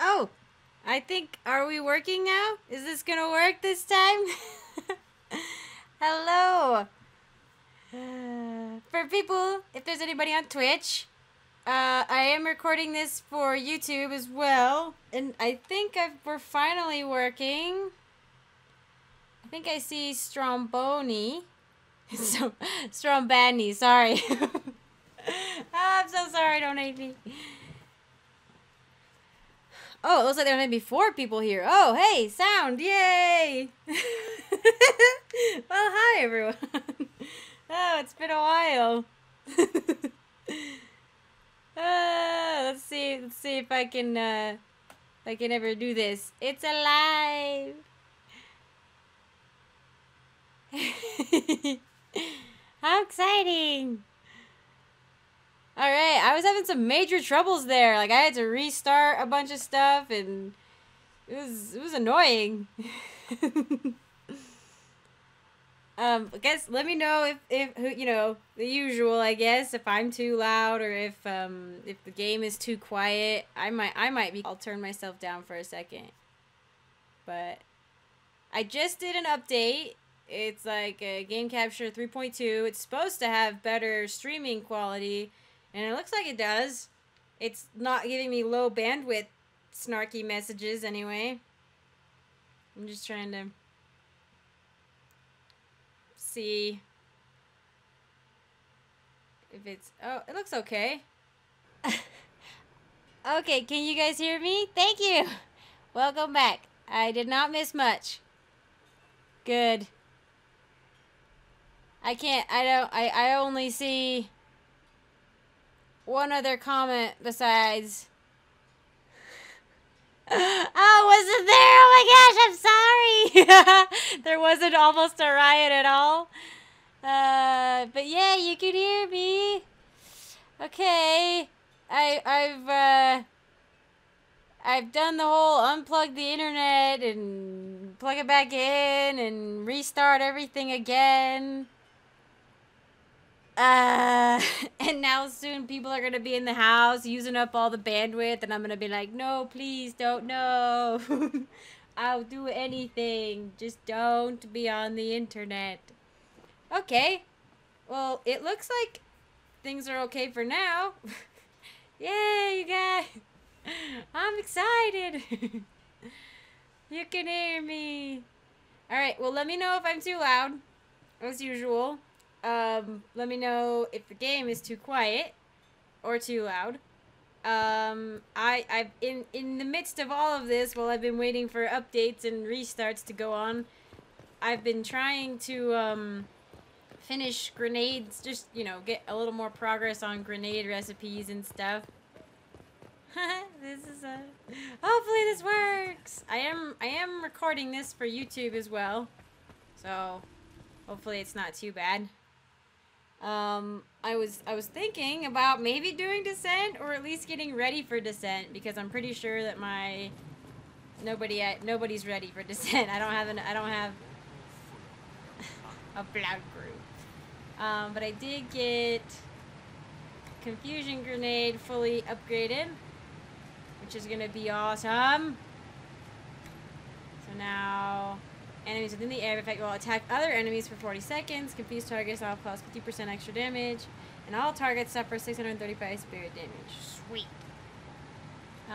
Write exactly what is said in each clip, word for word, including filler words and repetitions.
Oh, I think, are we working now? Is this gonna work this time? Hello. Uh, for people, if there's anybody on Twitch, uh, I am recording this for YouTube as well. And I think I've, we're finally working. I think I see Stromboni. So, Strombani, sorry. Oh, I'm so sorry, don't hate me. Oh, it looks like there might be four people here. Oh, hey, sound, yay! Well, hi, everyone. Oh, it's been a while. Oh, let's see, let's see if I can, uh, if I can ever do this. It's alive! How exciting! Alright, I was having some major troubles there. Like, I had to restart a bunch of stuff, and it was, it was annoying. um, I guess, let me know if, if, you know, the usual, I guess, if I'm too loud, or if, um, if the game is too quiet, I might, I might be, I'll turn myself down for a second. But I just did an update. It's like a game capture three point two. It's supposed to have better streaming quality. And it looks like it does. It's not giving me low bandwidth snarky messages anyway. I'm just trying to see if it's... Oh, it looks okay. Okay, can you guys hear me? Thank you. Welcome back. I did not miss much. Good. I can't... I don't... I, I only see... one other comment besides. Oh, wasn't there? Oh my gosh, I'm sorry. There wasn't almost a riot at all. Uh, but yeah, you can hear me. Okay, I I've uh, I've done the whole unplug the internet and plug it back in and restart everything again. Uh, and now soon people are going to be in the house using up all the bandwidth, and I'm going to be like, no, please don't, no. I'll do anything. Just don't be on the internet. Okay. Well, it looks like things are okay for now. Yay, you guys. I'm excited. You can hear me. All right. Well, let me know if I'm too loud, as usual. Um, let me know if the game is too quiet or too loud. Um, I, I've, in, in the midst of all of this, while I've been waiting for updates and restarts to go on, I've been trying to, um, finish grenades, just, you know, get a little more progress on grenade recipes and stuff. This is a... Hopefully this works! I am, I am recording this for YouTube as well, so hopefully it's not too bad. Um, I was I was thinking about maybe doing Descent, or at least getting ready for Descent, because I'm pretty sure that my nobody nobody's ready for Descent. I don't have an I don't have a blood group. Um, but I did get Confusion Grenade fully upgraded, which is gonna be awesome. So now. Enemies within the air effect will attack other enemies for forty seconds. Confused targets all plus fifty percent extra damage. And all targets suffer six hundred thirty-five spirit damage. Sweet. Uh,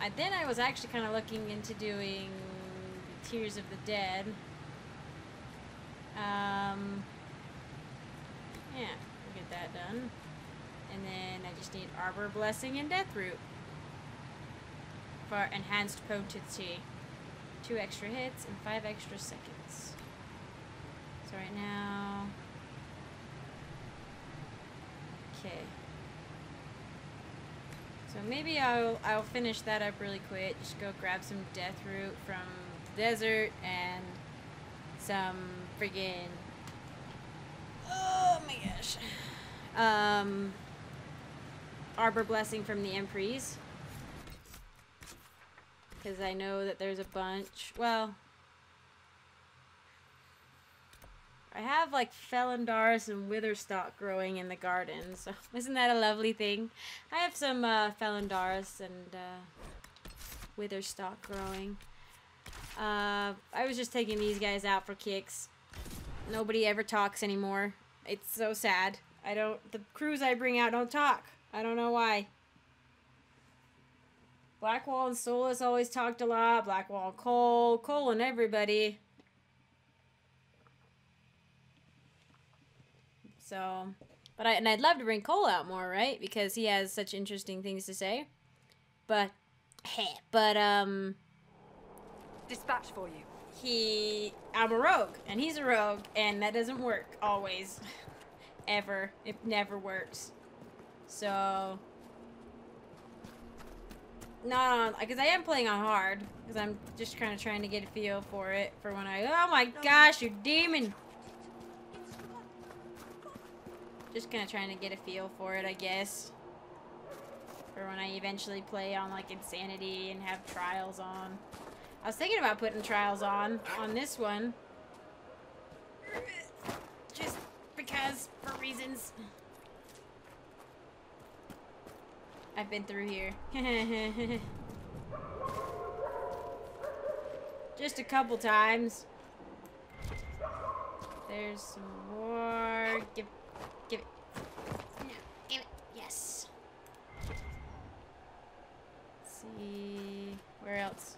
I, then I was actually kind of looking into doing Tears of the Dead. Um, yeah, we'll get that done. And then I just need Arbor Blessing and Death Root for enhanced potency. Two extra hits and five extra seconds. So right now... Okay. So maybe I'll, I'll finish that up really quick. Just go grab some Death Root from the desert and some friggin'... Oh my gosh. Um, Arbor Blessing from the Emprise. Because I know that there's a bunch. Well, I have like Felendaris and Witherstock growing in the garden, so isn't that a lovely thing? I have some uh, Felendaris and uh, Witherstock growing. Uh, I was just taking these guys out for kicks. Nobody ever talks anymore. It's so sad. I don't... The crews I bring out don't talk. I don't know why. Blackwall and Solas always talked a lot. Blackwall, Cole. Cole and everybody. So... But I, and I'd love to bring Cole out more, right? Because he has such interesting things to say. But, but, um... Dispatch for you. He... I'm a rogue, and he's a rogue, and that doesn't work, always. Ever. It never works. So... Not on... Because I am playing on hard. Because I'm just kind of trying to get a feel for it. For when I... Oh my gosh, you demon! Just kind of trying to get a feel for it, I guess. For when I eventually play on, like, Insanity and have trials on. I was thinking about putting trials on, on this one. Just because, for reasons. I've been through here. Just a couple times. There's some more... Give Give it. No, give it. Yes. Let's see. Where else?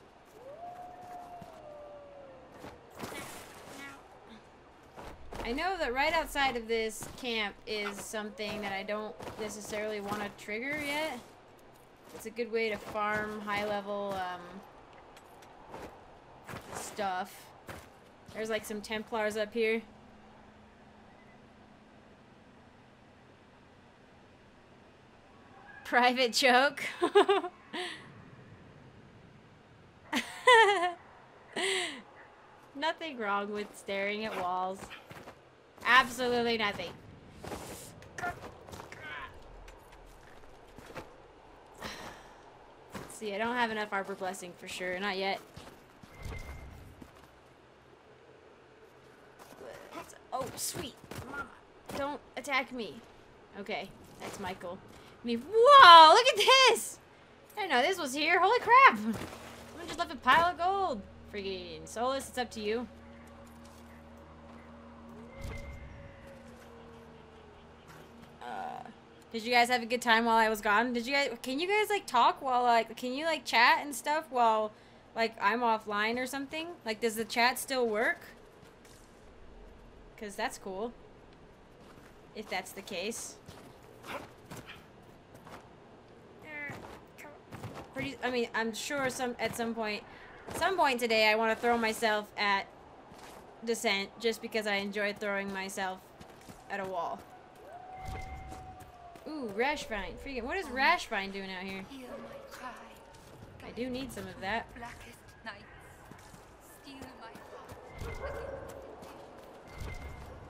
No, no. I know that right outside of this camp is something that I don't necessarily want to trigger yet. It's a good way to farm high-level um, stuff. There's like some Templars up here. Private joke. Nothing wrong with staring at walls. Absolutely nothing. See, I don't have enough Arbor Blessing for sure. Not yet. Oh, sweet. Mama, don't attack me. Okay, that's Michael. Whoa, look at this! I didn't know this was here. Holy crap! Someone just left a pile of gold. Freaking Solas, it's up to you. Uh, did you guys have a good time while I was gone? Did you guys? Can you guys like talk while like? Can you like chat and stuff while like I'm offline or something? Like, does the chat still work? Cause that's cool. If that's the case. I mean, I'm sure some at some point, some point today, I want to throw myself at Descent just because I enjoy throwing myself at a wall. Ooh, rash vine. Freaking, what is rash vine doing out here? I do need some of that.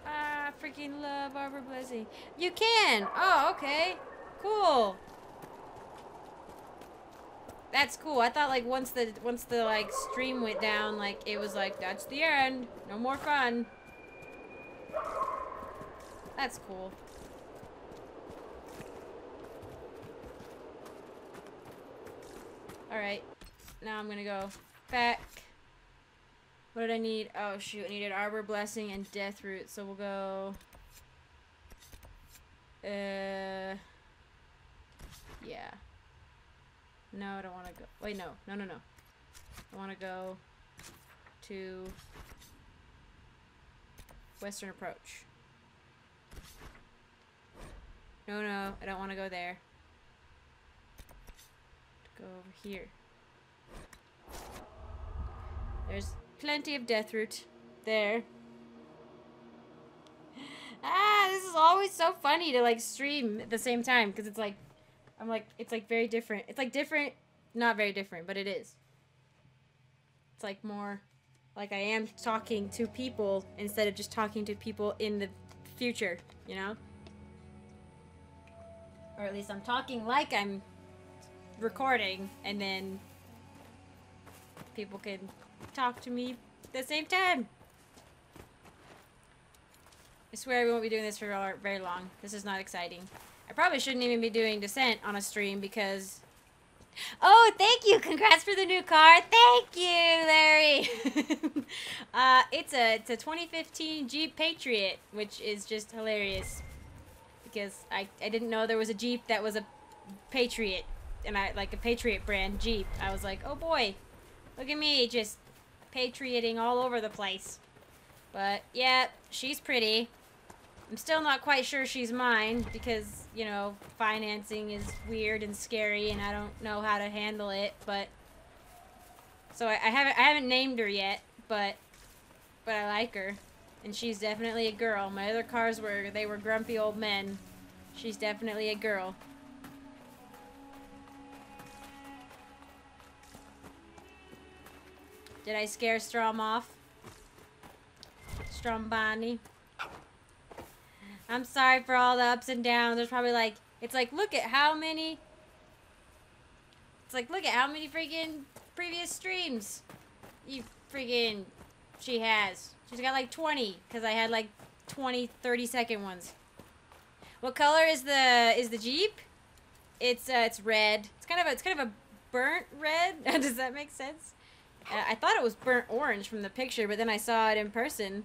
Ah, freaking love Arbor Blessing. You can. Oh, okay. Cool. That's cool. I thought like once the once the like stream went down, like it was like that's the end. No more fun. That's cool. All right. Now I'm gonna go back. What did I need? Oh shoot, I needed Arbor Blessing and Death Root. So we'll go. Uh. Yeah. No, I don't want to go. Wait, no. No, no, no. I want to go to Western Approach. No, no. I don't want to go there. Go over here. There's plenty of Death Root there. Ah, this is always so funny to, like, stream at the same time because it's, like, I'm like, it's like very different. It's like different, not very different, but it is. It's like more, like I am talking to people instead of just talking to people in the future, you know? Or at least I'm talking like I'm recording and then people can talk to me at the same time. I swear we won't be doing this for very long. This is not exciting. I probably shouldn't even be doing Descent on a stream because Oh, thank you. Congrats for the new car. Thank you, Larry. uh, it's a it's a twenty fifteen Jeep Patriot, which is just hilarious because I, I didn't know there was a Jeep that was a Patriot and I like a Patriot brand Jeep. I was like, oh boy, look at me just patrioting all over the place. But yeah, she's pretty. I'm still not quite sure she's mine because, you know, financing is weird and scary and I don't know how to handle it, but so I, I haven't I haven't named her yet, but but I like her. And she's definitely a girl. My other cars were they were grumpy old men. She's definitely a girl. Did I scare Strom off? Stromboni. I'm sorry for all the ups and downs. There's probably like, it's like, look at how many, it's like, look at how many freaking previous streams you freaking, she has. She's got like twenty, because I had like twenty, thirty second ones. What color is the, is the Jeep? It's, uh, it's red. It's kind of a, it's kind of a burnt red. Does that make sense? Uh, I thought it was burnt orange from the picture, but then I saw it in person.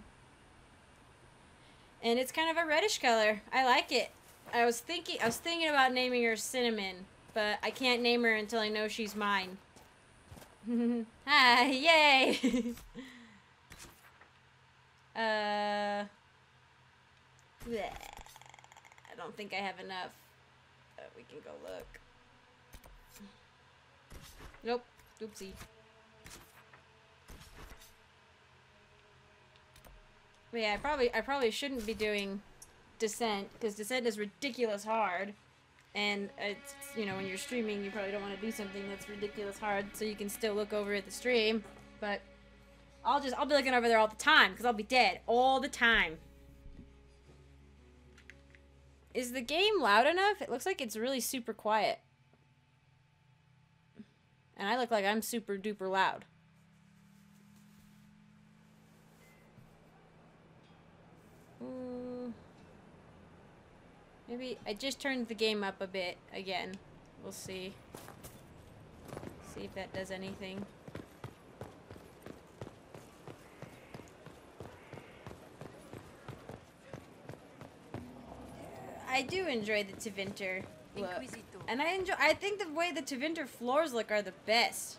And it's kind of a reddish color. I like it. I was thinking I was thinking about naming her Cinnamon, but I can't name her until I know she's mine. Hi, yay! uh, bleh. I don't think I have enough. Uh, we can go look. Nope. Oopsie. But yeah, I probably I probably shouldn't be doing Descent because Descent is ridiculous hard, and it's, you know, when you're streaming you probably don't want to do something that's ridiculous hard so you can still look over at the stream. But I'll just I'll be looking over there all the time because I'll be dead all the time. Is the game loud enough? It looks like it's really super quiet, and I look like I'm super duper loud. Maybe I just turned the game up a bit again. We'll see. See if that does anything. I do enjoy the Tevinter look. And I enjoy I think the way the Tevinter floors look are the best.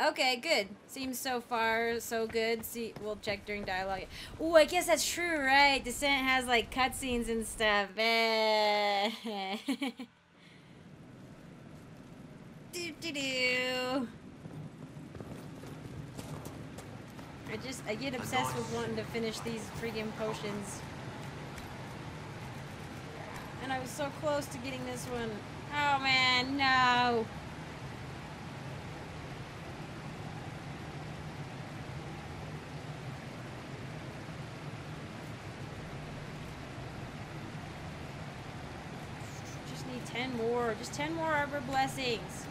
Okay, good. Seems so far so good. See, we'll check during dialogue. Oh, I guess that's true, right? Descent has like cutscenes and stuff. do do do. I just I get obsessed with wanting to finish these freaking potions, and I was so close to getting this one. Oh man, no. ten more. Just ten more Arbor Blessings.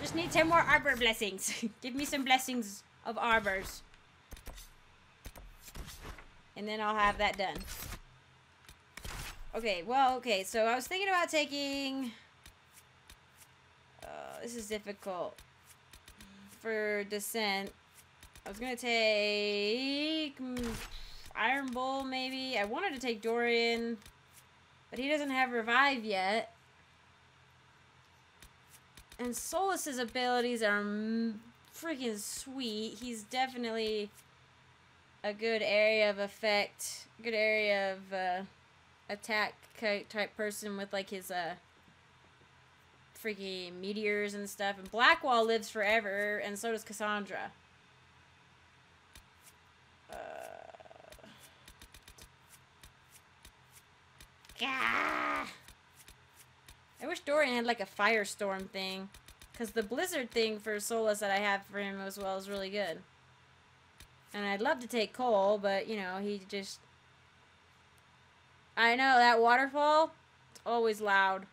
Just need ten more Arbor Blessings. Give me some blessings of arbors. And then I'll have that done. Okay, well, okay. So I was thinking about taking... Oh, this is difficult. For Descent. I was going to take... Iron Bull, maybe. I wanted to take Dorian. But he doesn't have Revive yet. And Solas' abilities are m freaking sweet. He's definitely a good area of effect, good area of uh, attack type person with like his uh, freaking meteors and stuff. And Blackwall lives forever, and so does Cassandra. Uh... Gah! I wish Dorian had like a firestorm thing, because the blizzard thing for Solas that I have for him as well is really good. And I'd love to take Cole, but you know, he just... I know, that waterfall, it's always loud.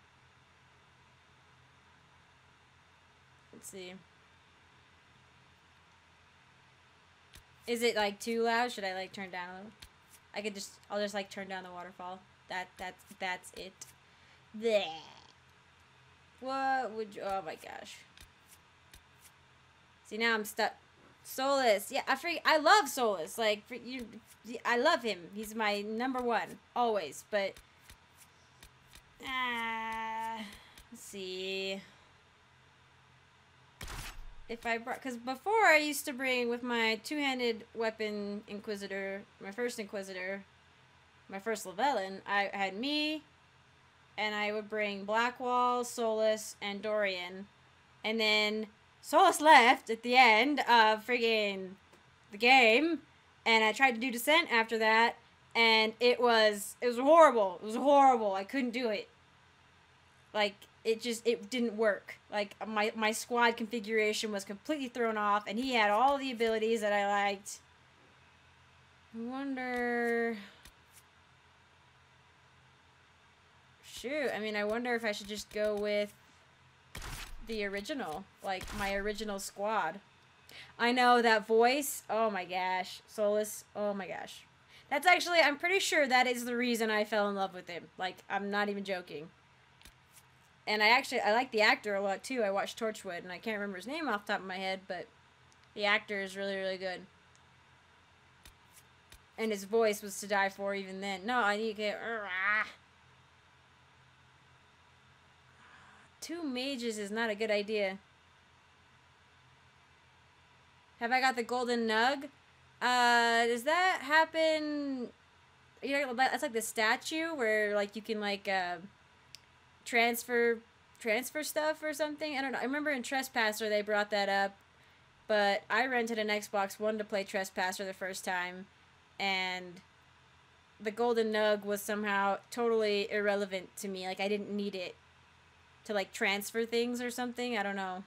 Let's see. Is it like too loud? Should I like turn down a little? I could just, I'll just like turn down the waterfall. That, that's, that's it. Blech. What would you, oh my gosh. See, now I'm stuck. Solas, yeah, I freak, I love Solas. Like, you, I love him. He's my number one, always, but, ah, uh, let's see. If I brought, because before I used to bring with my two-handed weapon Inquisitor, my first Inquisitor, my first Lavellan, I had me, and I would bring Blackwall, Solas, and Dorian. And then Solas left at the end of friggin' the game, and I tried to do Descent after that, and it was, it was horrible. It was horrible. I couldn't do it. Like, it just, it didn't work. Like, my, my squad configuration was completely thrown off, and he had all the abilities that I liked. I wonder... Shoot, I mean, I wonder if I should just go with the original. Like, my original squad. I know, that voice. Oh my gosh. Solas. Oh my gosh. That's actually, I'm pretty sure that is the reason I fell in love with him. Like, I'm not even joking. And I actually, I like the actor a lot, too. I watched Torchwood, and I can't remember his name off the top of my head, but the actor is really, really good. And his voice was to die for even then. No, I need to get... Two mages is not a good idea. Have I got the Golden Nug? Uh, does that happen... You know, that's like the statue where, like, you can, like, uh... transfer transfer stuff or something. I don't know. I remember in Trespasser they brought that up, but I rented an Xbox One to play Trespasser the first time, and the Golden Nug was somehow totally irrelevant to me. Like, I didn't need it to, like, transfer things or something. I don't know.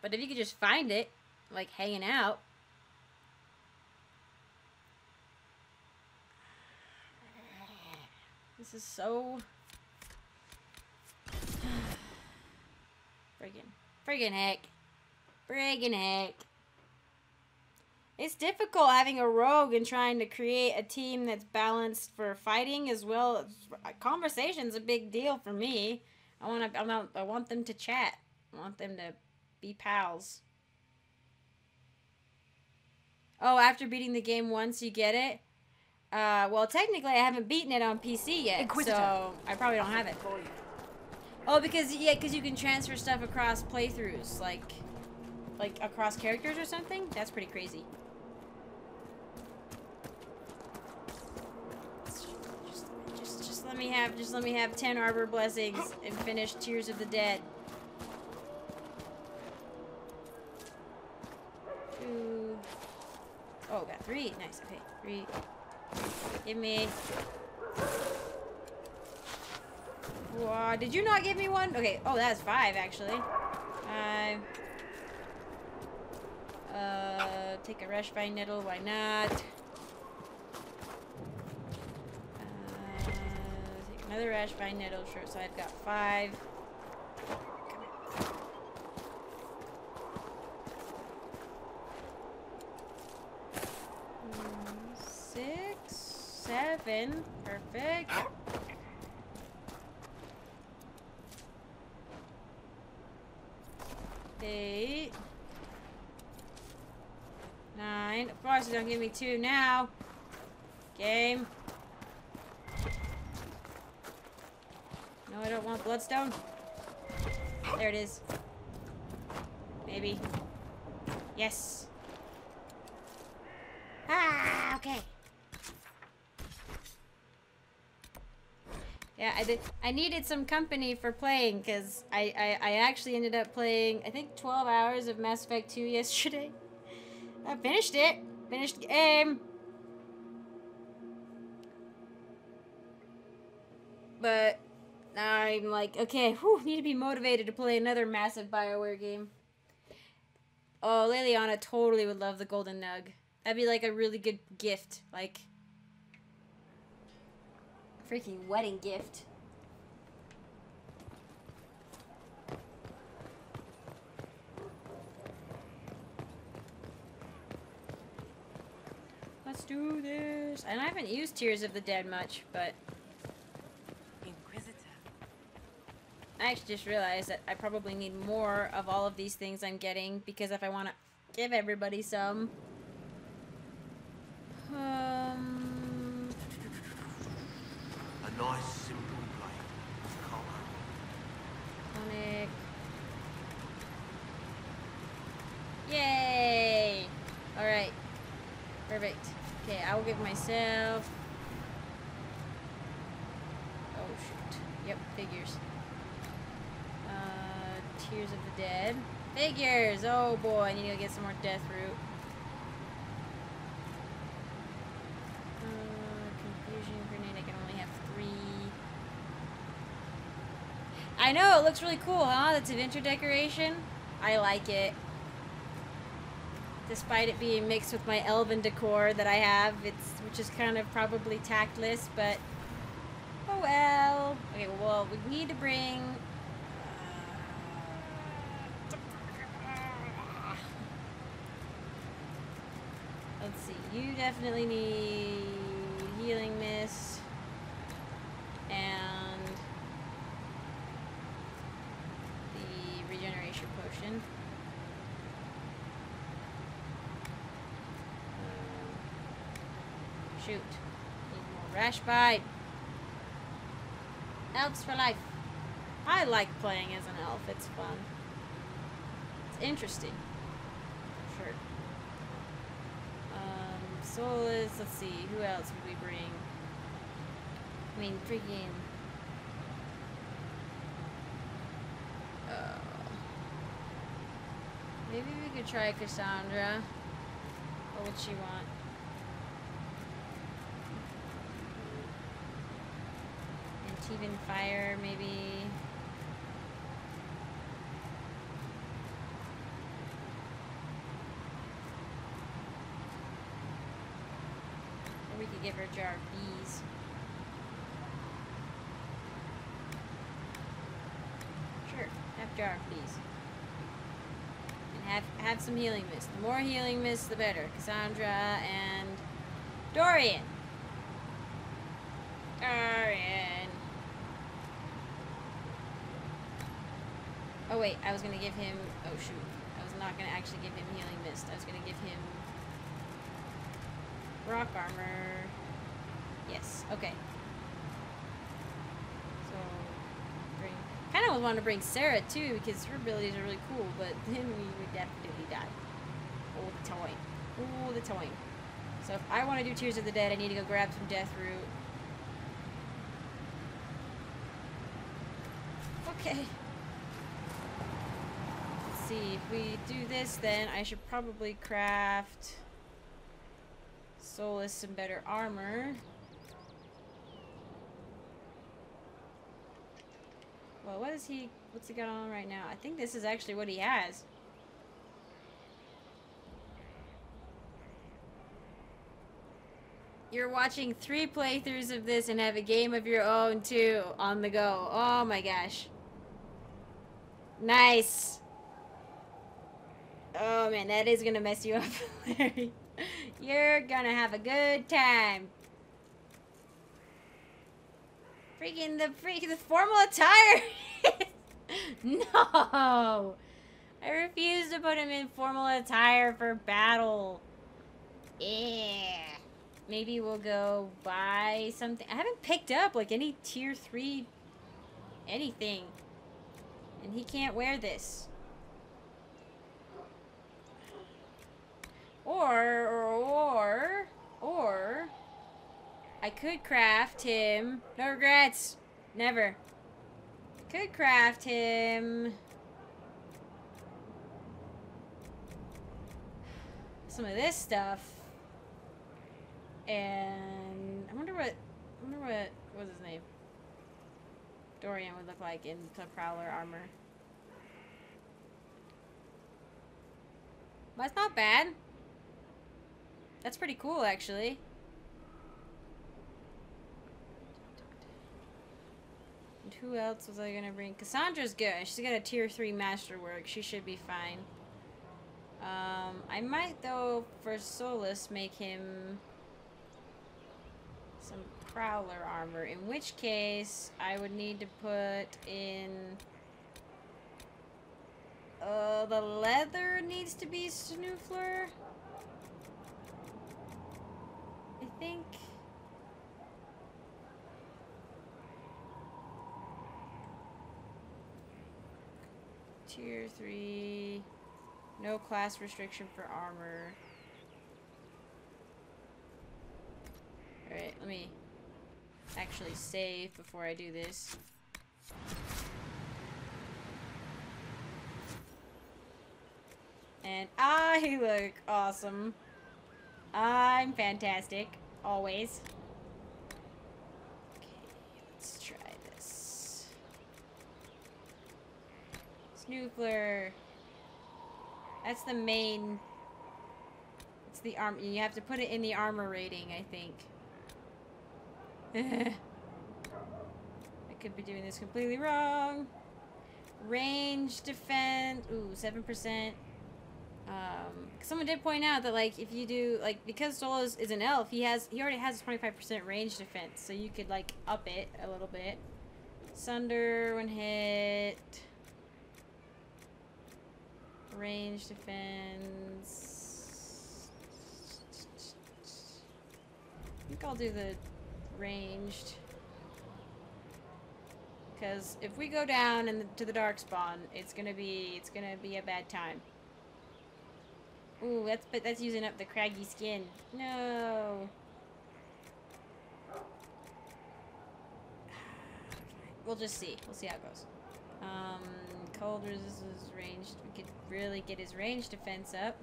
But if you could just find it, like, hanging out. This is so... friggin', friggin' heck. Friggin' heck. It's difficult having a rogue and trying to create a team that's balanced for fighting as well. Conversation's a big deal for me. I want to, I want, I want them to chat. I want them to be pals. Oh, after beating the game once, you get it? Uh, well, technically, I haven't beaten it on P C yet, Inquisitor. So I probably don't have it. Oh, because, yeah, because you can transfer stuff across playthroughs, like, like, across characters or something? That's pretty crazy. Just, just, just let me have, just let me have ten Arbor Blessings and finish Tears of the Dead. Two. Oh, got three. Nice, okay, three. Give me. Whoa, did you not give me one? Okay, oh, that's five, actually. Five. Uh, take a rush by nettle, why not? Uh, take another rush by nettle, sure, so I've got five. Seven. Perfect. Eight. Nine. Of course, don't give me two now. Game. No, I don't want Bloodstone. There it is. Maybe. Yes. Ah, okay. Yeah, I did. I needed some company for playing, because I, I, I actually ended up playing, I think, twelve hours of Mass Effect two yesterday. I finished it. Finished the game. But now I'm like, okay, whew, need to be motivated to play another massive BioWare game. Oh, Liliana totally would love the Golden Nug. That'd be like a really good gift. Like... freaking wedding gift. Let's do this. And I haven't used Tears of the Dead much, but... Inquisitor. I actually just realized that I probably need more of all of these things I'm getting, because if I want to give everybody some... Um... A nice simple blade of color. Tonic. Yay! Alright. Perfect. Okay, I will give myself... Oh, shoot. Yep, figures. Uh, Tears of the Dead. Figures! Oh, boy, I need to get some more Death Root. Uh, Confusion Grenade, I can only have three. I know, it looks really cool, huh? That's adventure decoration. I like it. Despite it being mixed with my elven decor that I have, it's which is kind of probably tactless, but oh well. Okay, well, we need to bring. Let's see. You definitely need healing mist and the regeneration potion. Shoot. Need more rash bite. Elves for life. I like playing as an elf. It's fun. It's interesting. Sure. Um, Solas. Let's see. Who else would we bring? I mean, freaking. Oh. Maybe we could try Cassandra. What would she want? Even fire, maybe. Or we could give her a jar of bees. Sure, have a jar of bees. And have, have some healing mist. The more healing mist, the better. Cassandra and Dorian. Dorian. Oh wait, I was going to give him, oh shoot, I was not going to actually give him Healing Mist, I was going to give him Rock Armor, yes, okay. So, bring, kind of want to bring Sarah too, because her abilities are really cool, but then we would definitely die. Oh, the toying, oh, the toying. So if I want to do Tears of the Dead, I need to go grab some Death Root. Okay. See, if we do this, then I should probably craft Solas some better armor. Well, what is he, what's he got on right now? I think this is actually what he has. You're watching three playthroughs of this and have a game of your own too on the go. Oh my gosh. Nice. Oh man, that is gonna mess you up, Larry. You're gonna have a good time. Freaking the freaking the formal attire. No, I refuse to put him in formal attire for battle. Yeah. Maybe we'll go buy something. I haven't picked up like any tier three anything, and he can't wear this. Or, or, or, or, I could craft him, no regrets, never. I could craft him some of this stuff, and I wonder what, I wonder what, what was his name? Dorian would look like in the Prowler armor. That's not bad. That's pretty cool, actually. And who else was I gonna bring? Cassandra's good. She's got a tier three masterwork. She should be fine. Um, I might, though, for Solas, make him Prowler armor, in which case I would need to put in... Uh, the leather needs to be Snoofler, I think. Tier three, no class restriction for armor. Alright, let me actually save before I do this. And I look awesome. I'm fantastic, always. Okay, let's try this. Snoofler. That's the main. It's the arm. You have to put it in the armor rating, I think. I could be doing this completely wrong. Range defense. Ooh, seven percent. Um, someone did point out that, like, if you do, like, because Solas is an elf, he has, he already has twenty-five percent range defense, so you could, like, up it a little bit. Sunder, one hit. Range defense. I think I'll do the ranged. Because if we go down in the, to the Darkspawn, it's gonna be, it's gonna be a bad time. Ooh, that's, but that's using up the craggy skin. No. We'll just see. We'll see how it goes. Um, cold resists his range. We could really get his range defense up.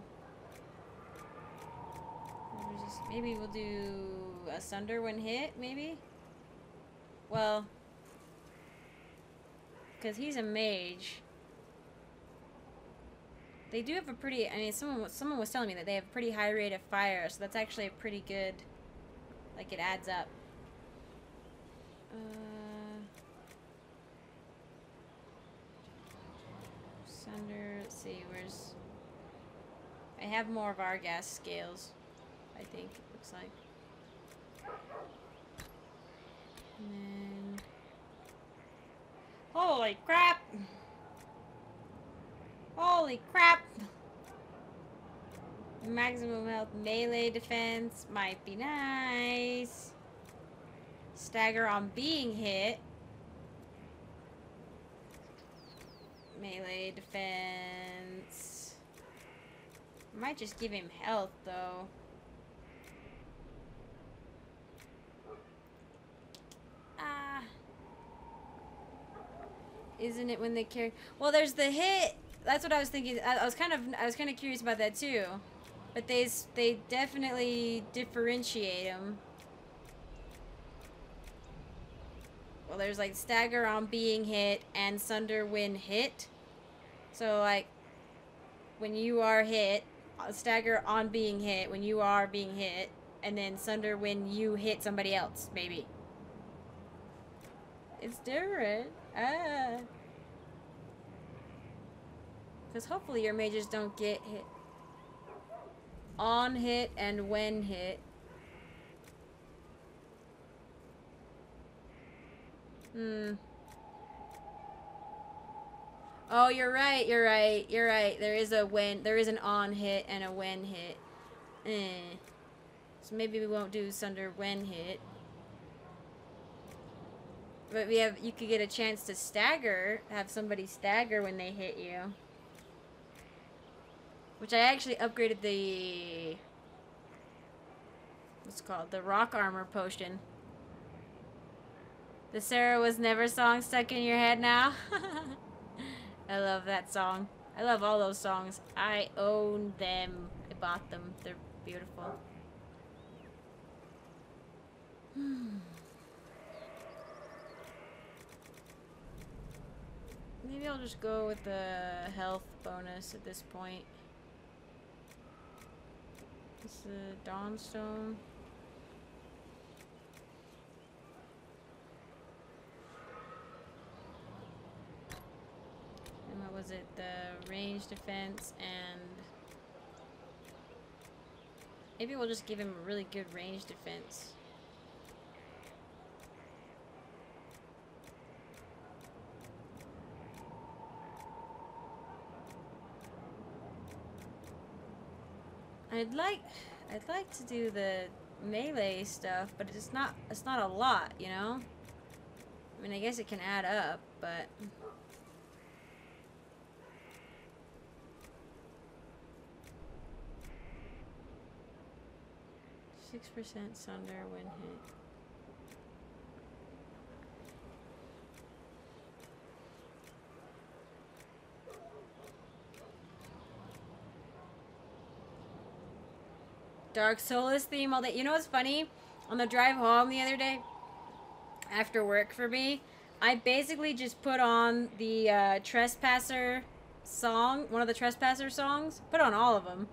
Resist, maybe we'll do a Sunder when hit, maybe? Well, because he's a mage. They do have a pretty, I mean, someone, someone was telling me that they have a pretty high rate of fire, so that's actually a pretty good, like, it adds up. Uh, Sunder, let's see, where's, I have more of our gas scales, I think, it looks like. And then, holy crap! Holy crap! Maximum health melee defense might be nice. Stagger on being hit. Melee defense. Might just give him health though. Ah. Isn't it when they carry? Well, there's the hit. That's what I was thinking. I, I was kind of, I was kind of curious about that too, but they they definitely differentiate them. Well, there's like stagger on being hit and Sunder when hit. So like, when you are hit, stagger on being hit when you are being hit, and then Sunder when you hit somebody else. Maybe it's different. Ah. Because hopefully your mages don't get hit. On hit and when hit. Hmm. Oh, you're right, you're right, you're right. There is a when, there is an on hit and a when hit. Eh. So maybe we won't do Sunder when hit. But we have, you could get a chance to stagger, have somebody stagger when they hit you. Which I actually upgraded the, what's it called? The rock armor potion. The Sarah Was Never song stuck in your head now? I love that song. I love all those songs. I own them. I bought them. They're beautiful. Hmm. Maybe I'll just go with the health bonus at this point. It's the Dawnstone. And what was it? The range defense and... Maybe we'll just give him a really good range defense. I'd like, I'd like to do the melee stuff, but it's not, it's not a lot, you know? I mean, I guess it can add up, but... six percent Sunder when hit. Dark Solas theme all day. You know what's funny? On the drive home the other day, after work for me, I basically just put on the uh, Trespasser song, one of the Trespasser songs. Put on all of them.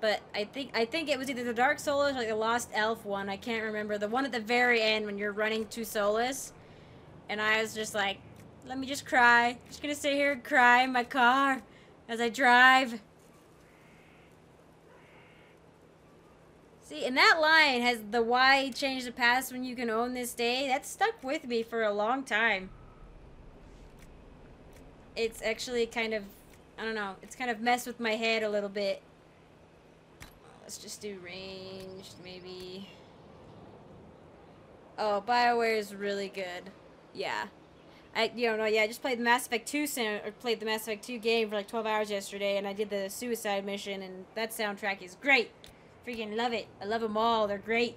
But I think I think it was either the Dark Solas or like the Lost Elf one. I can't remember. The one at the very end when you're running to Solas. And I was just like, let me just cry. I'm just gonna sit here and cry in my car as I drive. See, and that line has the why change the past when you can own this day. That stuck with me for a long time. It's actually kind of, I don't know, it's kind of messed with my head a little bit. Let's just do ranged, maybe. Oh, BioWare is really good. Yeah. I, you know, no, yeah, I just played the Mass Effect two sound, or played the Mass Effect two game for like twelve hours yesterday, and I did the suicide mission, and that soundtrack is great. Freaking love it. I love them all. They're great.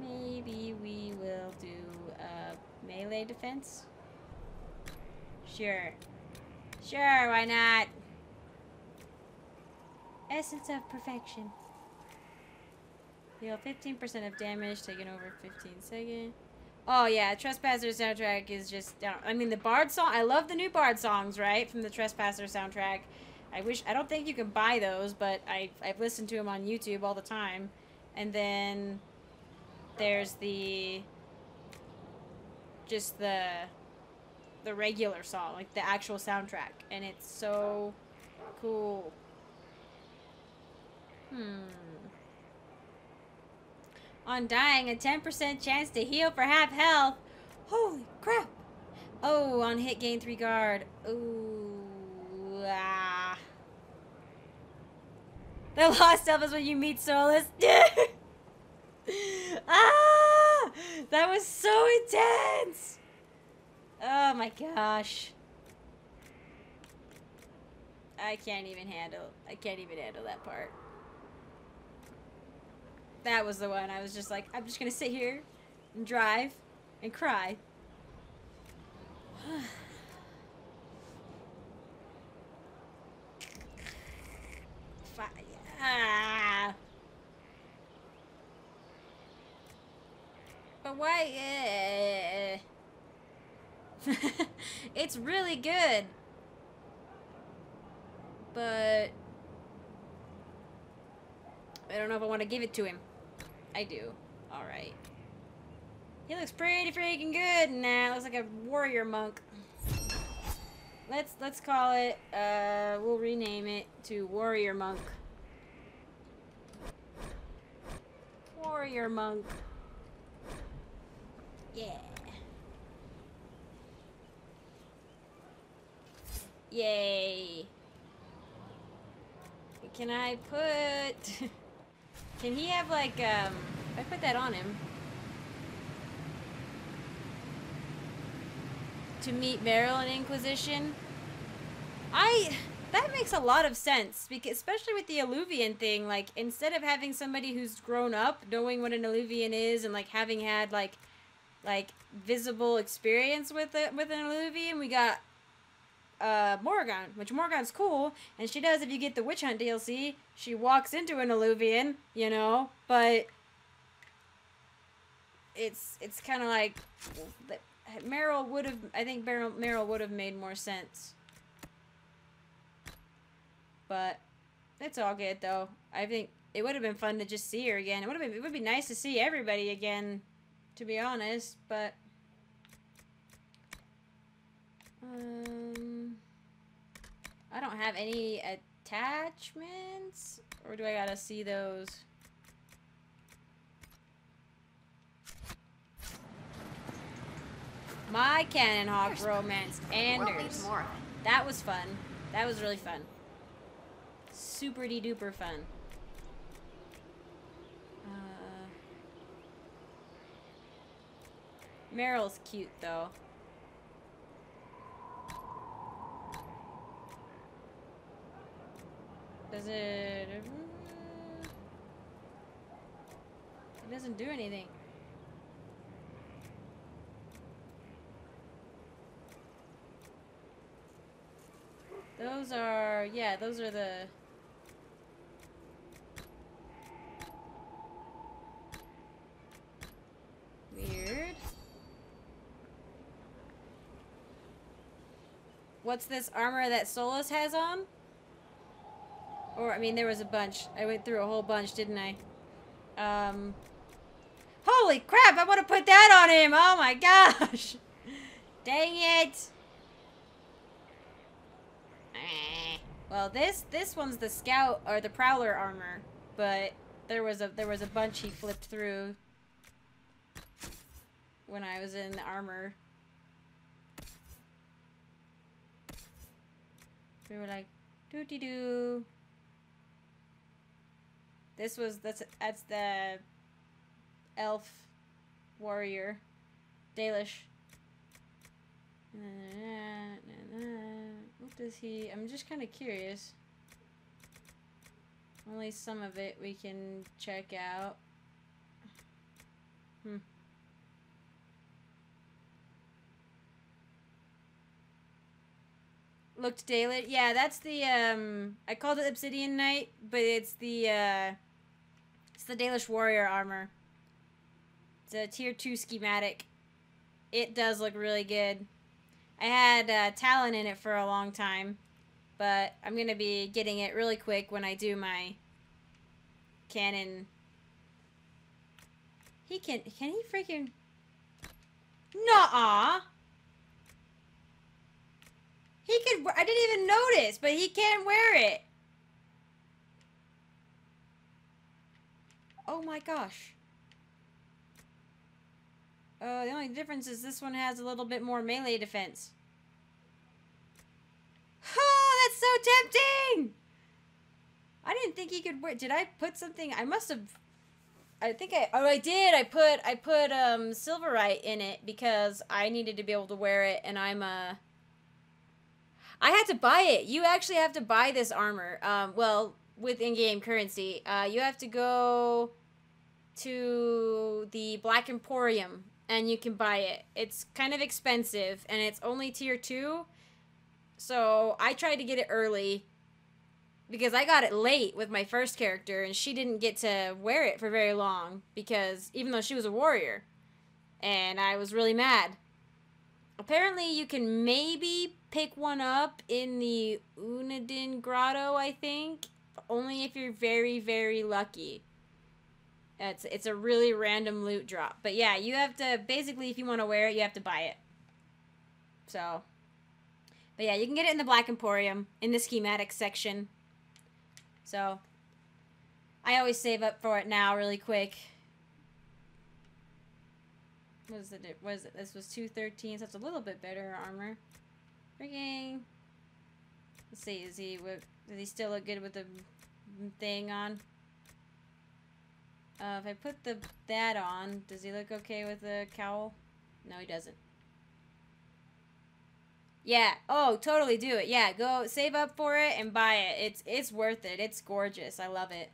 Maybe we will do uh, melee defense? Sure. Sure, why not? Essence of perfection. Deal fifteen percent of damage taken over fifteen seconds. Oh yeah, Trespasser soundtrack is just down. I mean, the Bard song. I love the new Bard songs, right? From the Trespasser soundtrack. I wish, I don't think you can buy those, but I, I've listened to them on YouTube all the time. And then there's the, just the, the regular song, like the actual soundtrack. And it's so cool. Hmm. On dying, a ten percent chance to heal for half health. Holy crap. Oh, on hit gain three guard. Ooh. Ah. The Lost Elf is when you meet Solas. Ah! That was so intense! Oh my gosh. I can't even handle, I can't even handle that part. That was the one I was just like, I'm just gonna sit here and drive and cry. Ah. But why? Uh, it's really good. But I don't know if I want to give it to him. I do. All right. He looks pretty freaking good. Nah, looks like a warrior monk. Let's let's call it. Uh, we'll rename it to Warrior Monk. Warrior Monk. Yeah. Yay. Can I put... Can he have like, um... I put that on him. To meet Merrill in Inquisition. I... That makes a lot of sense, because especially with the Eluvian thing, like, instead of having somebody who's grown up, knowing what an Eluvian is, and, like, having had, like, like visible experience with it, with an Eluvian, we got uh, Morrigan, which Morrigan's cool, and she does, if you get the Witch Hunt D L C, she walks into an Eluvian, you know, but it's, it's kind of like, Merrill would have, I think Merrill, Merrill would have made more sense. But it's all good though. I think it would have been fun to just see her again. It would have been, it would be nice to see everybody again, to be honest. But um, I don't have any attachments, or do I gotta see those? My Cannon Hawk romance, Anders. That was fun. That was really fun. super de duper fun. Uh, Merrill's cute though. Does it? It doesn't do anything. Those are, yeah, those are the... Weird. What's this armor that Solas has on? Or, I mean, there was a bunch. I went through a whole bunch, didn't I? Um, holy crap, I want to put that on him! Oh my gosh! Dang it! Well, this this one's the scout or the prowler armor, but there was a there was a bunch he flipped through when I was in the armor. We were like, dooty doo. This was that's that's the elf warrior, Dalish. Na, na, na, na. What does he... I'm just kind of curious. Only some of it we can check out. Hmm. Looked daylit. Yeah, that's the, um... I called it Obsidian Knight, but it's the, uh... it's the Dalish Warrior armor. It's a tier two schematic. It does look really good. I had uh, Talon in it for a long time, but I'm going to be getting it really quick when I do my cannon. He can, can he freaking, nuh-uh. He could, I didn't even notice, but he can't wear it. Oh my gosh. Oh, uh, the only difference is this one has a little bit more melee defense. Oh, that's so tempting! I didn't think he could wear. Did I put something? I must have. I think I. Oh, I did. I put. I put um Silverite in it because I needed to be able to wear it, and I'm a. Uh, I had to buy it. You actually have to buy this armor. Um, well, with in-game currency, uh, you have to go to the Black Emporium. And you can buy it. It's kind of expensive, and it's only tier two. So I tried to get it early because I got it late with my first character, and she didn't get to wear it for very long because even though she was a warrior, and I was really mad. Apparently you can maybe pick one up in the Unadin Grotto, I think, only if you're very, very lucky. It's, it's a really random loot drop. But yeah, you have to, basically, if you want to wear it, you have to buy it. So. But yeah, you can get it in the Black Emporium, in the schematic section. So. I always save up for it now really quick. What is it? What is it? This was two thirteen, so that's a little bit better armor. Freaking. Let's see, is he, does he still look good with the thing on? Uh, if I put the that on, does he look okay with the cowl? No, he doesn't. Yeah. Oh, totally do it. Yeah, go save up for it and buy it. It's it's worth it. It's gorgeous. I love it.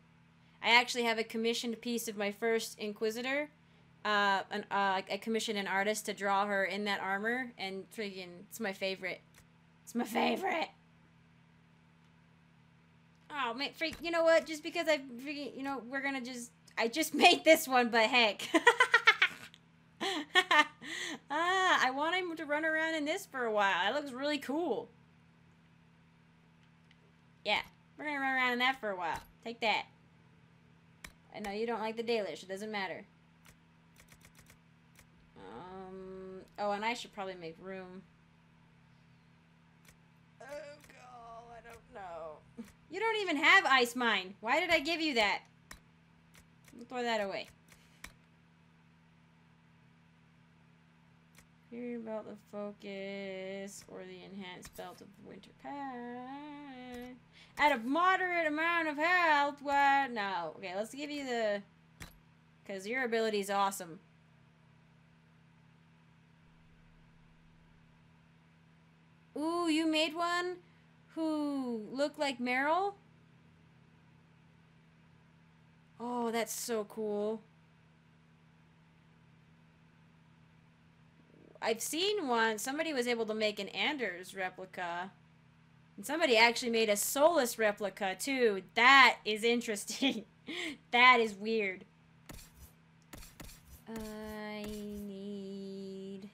I actually have a commissioned piece of my first Inquisitor. Uh, an, uh, I commissioned an artist to draw her in that armor, and freaking, it's my favorite. It's my favorite. Oh, man, freak! You know what? Just because I freaking, you know, we're gonna just. I just made this one, but heck. ah, I want him to run around in this for a while. That looks really cool. Yeah, we're going to run around in that for a while. Take that. I know you don't like the Dalish. It doesn't matter. Um. Oh, and I should probably make room. Oh, God, I don't know. You don't even have Ice Mine. Why did I give you that? Throw that away. Hearing about the focus or the enhanced belt of the winter path. At a moderate amount of health, what? No. Okay, let's give you the... Because your ability's awesome. Ooh, you made one who looked like Merrill? Oh, that's so cool. I've seen one. Somebody was able to make an Anders replica. And somebody actually made a Solas replica, too. That is interesting. That is weird. I need...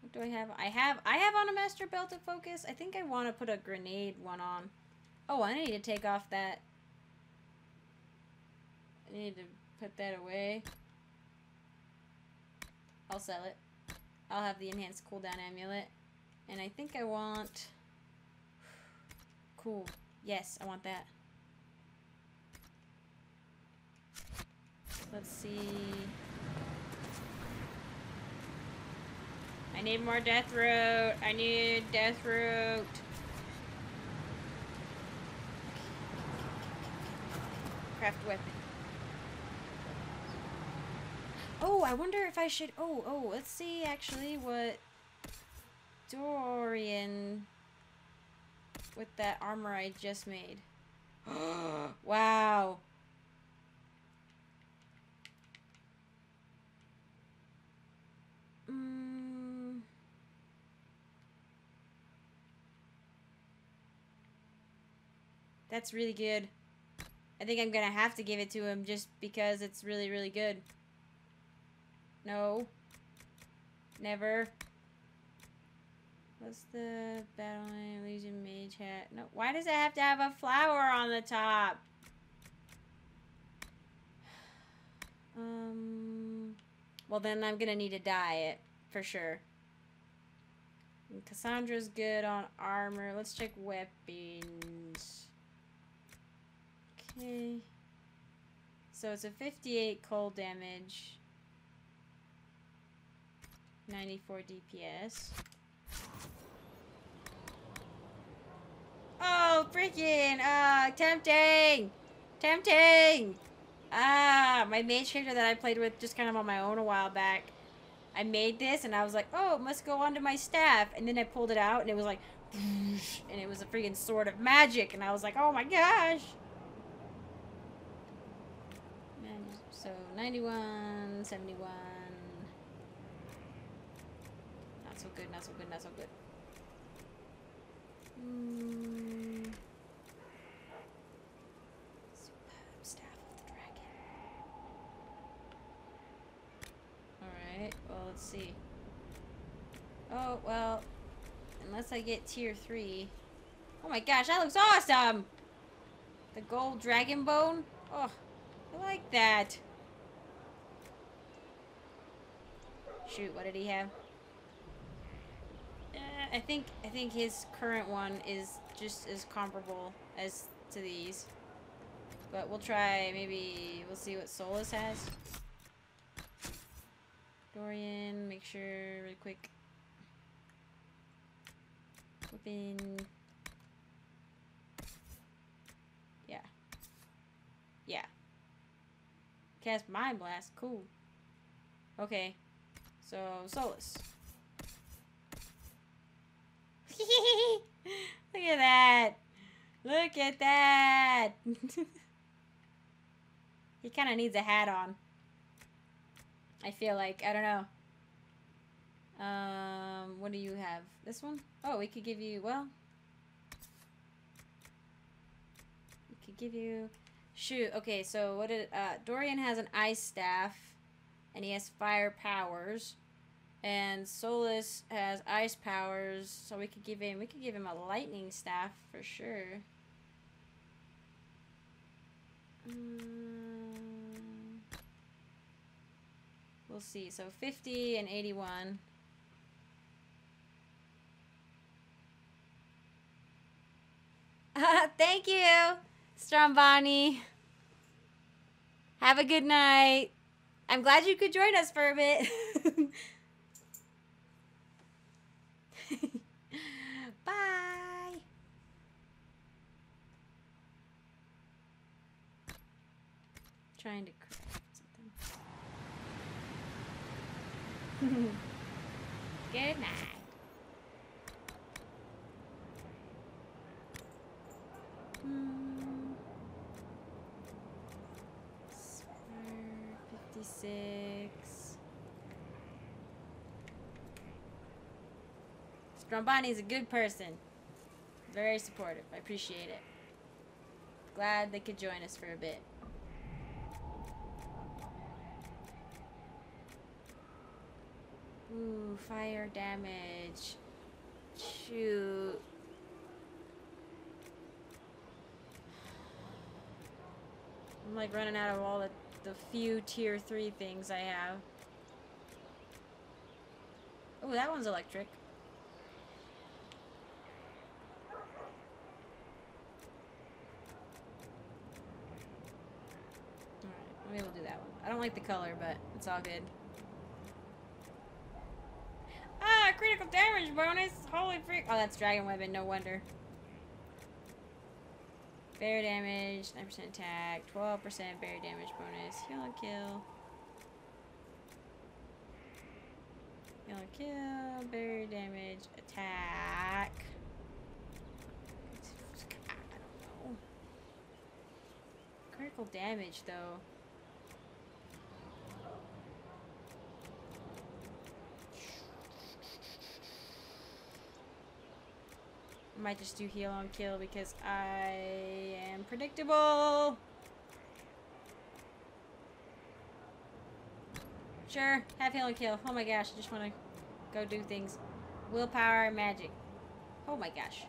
What do I have? I have I have on a Master Belt of Focus. I think I want to put a grenade one on. Oh, I need to take off that. I need to put that away. I'll sell it. I'll have the enhanced cooldown amulet. And I think I want... Cool. Yes, I want that. Let's see... I need more Death Root. I need Death Root. Craft weapon. Oh, I wonder if I should... Oh, oh, let's see actually what Dorian... with that armor I just made. Wow. Mm. That's really good. I think I'm gonna have to give it to him just because it's really, really good. No. Never. What's the battle line? Eluvian mage hat? No. Why does it have to have a flower on the top? Um. Well, then I'm gonna need to dye it for sure. And Cassandra's good on armor. Let's check weapons. Okay. So it's a fifty-eight cold damage. ninety-four D P S. Oh, freaking! Ah, uh, tempting! Tempting! Ah, my mage character that I played with just kind of on my own a while back. I made this and I was like, oh, it must go onto my staff. And then I pulled it out and it was like, and it was a freaking sword of magic. And I was like, oh my gosh! So, ninety-one, seventy-one. Not so good, not so good, not so good. Mm. Superb Staff of the Dragon. Alright, well, let's see. Oh, well, unless I get tier three. Oh my gosh, that looks awesome! The gold dragon bone? Oh, I like that. Shoot, what did he have? I think I think his current one is just as comparable as to these, but we'll try. Maybe we'll see what Solas has. Dorian, make sure really quick. Whipping. Yeah. Yeah. Cast Mind Blast. Cool. Okay. So Solas. Look at that! Look at that! He kind of needs a hat on. I feel like, I don't know. Um, what do you have? This one? Oh, we could give you, well... We could give you... Shoot, okay, so what did... Uh, Dorian has an ice staff, and he has fire powers. And Solas has ice powers, so we could give him we could give him a lightning staff for sure. Um, we'll see. So fifty and eighty-one. Thank you, Stromboni. Have a good night. I'm glad you could join us for a bit. Bye. Trying to craft something. Good night. fifty-six. Stromboni's a good person. Very supportive. I appreciate it. Glad they could join us for a bit. Ooh, fire damage. Shoot. I'm like running out of all the, the few tier three things I have. Oh, that one's electric. Alright, maybe we'll do that one. I don't like the color, but it's all good. Ah, critical damage bonus! Holy freak! Oh, that's Dragon Weapon, no wonder. Bear damage, nine percent attack, twelve percent bear damage bonus, heal and kill. Heal and kill, bear damage, attack. I don't know. Critical damage, though. Might just do heal on kill because I am predictable. Sure, have heal on kill. Oh my gosh, I just want to go do things. Willpower, magic. Oh my gosh.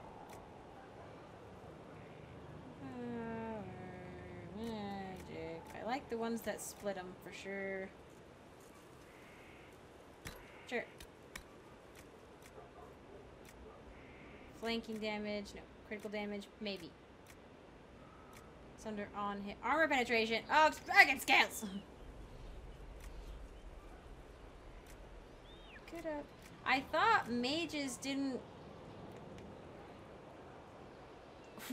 Power, magic. I like the ones that split them for sure. Sure. Flanking damage, no. Critical damage, maybe. Sunder on hit. Armor penetration. Oh, it's dragon scales! Good up. I thought mages didn't...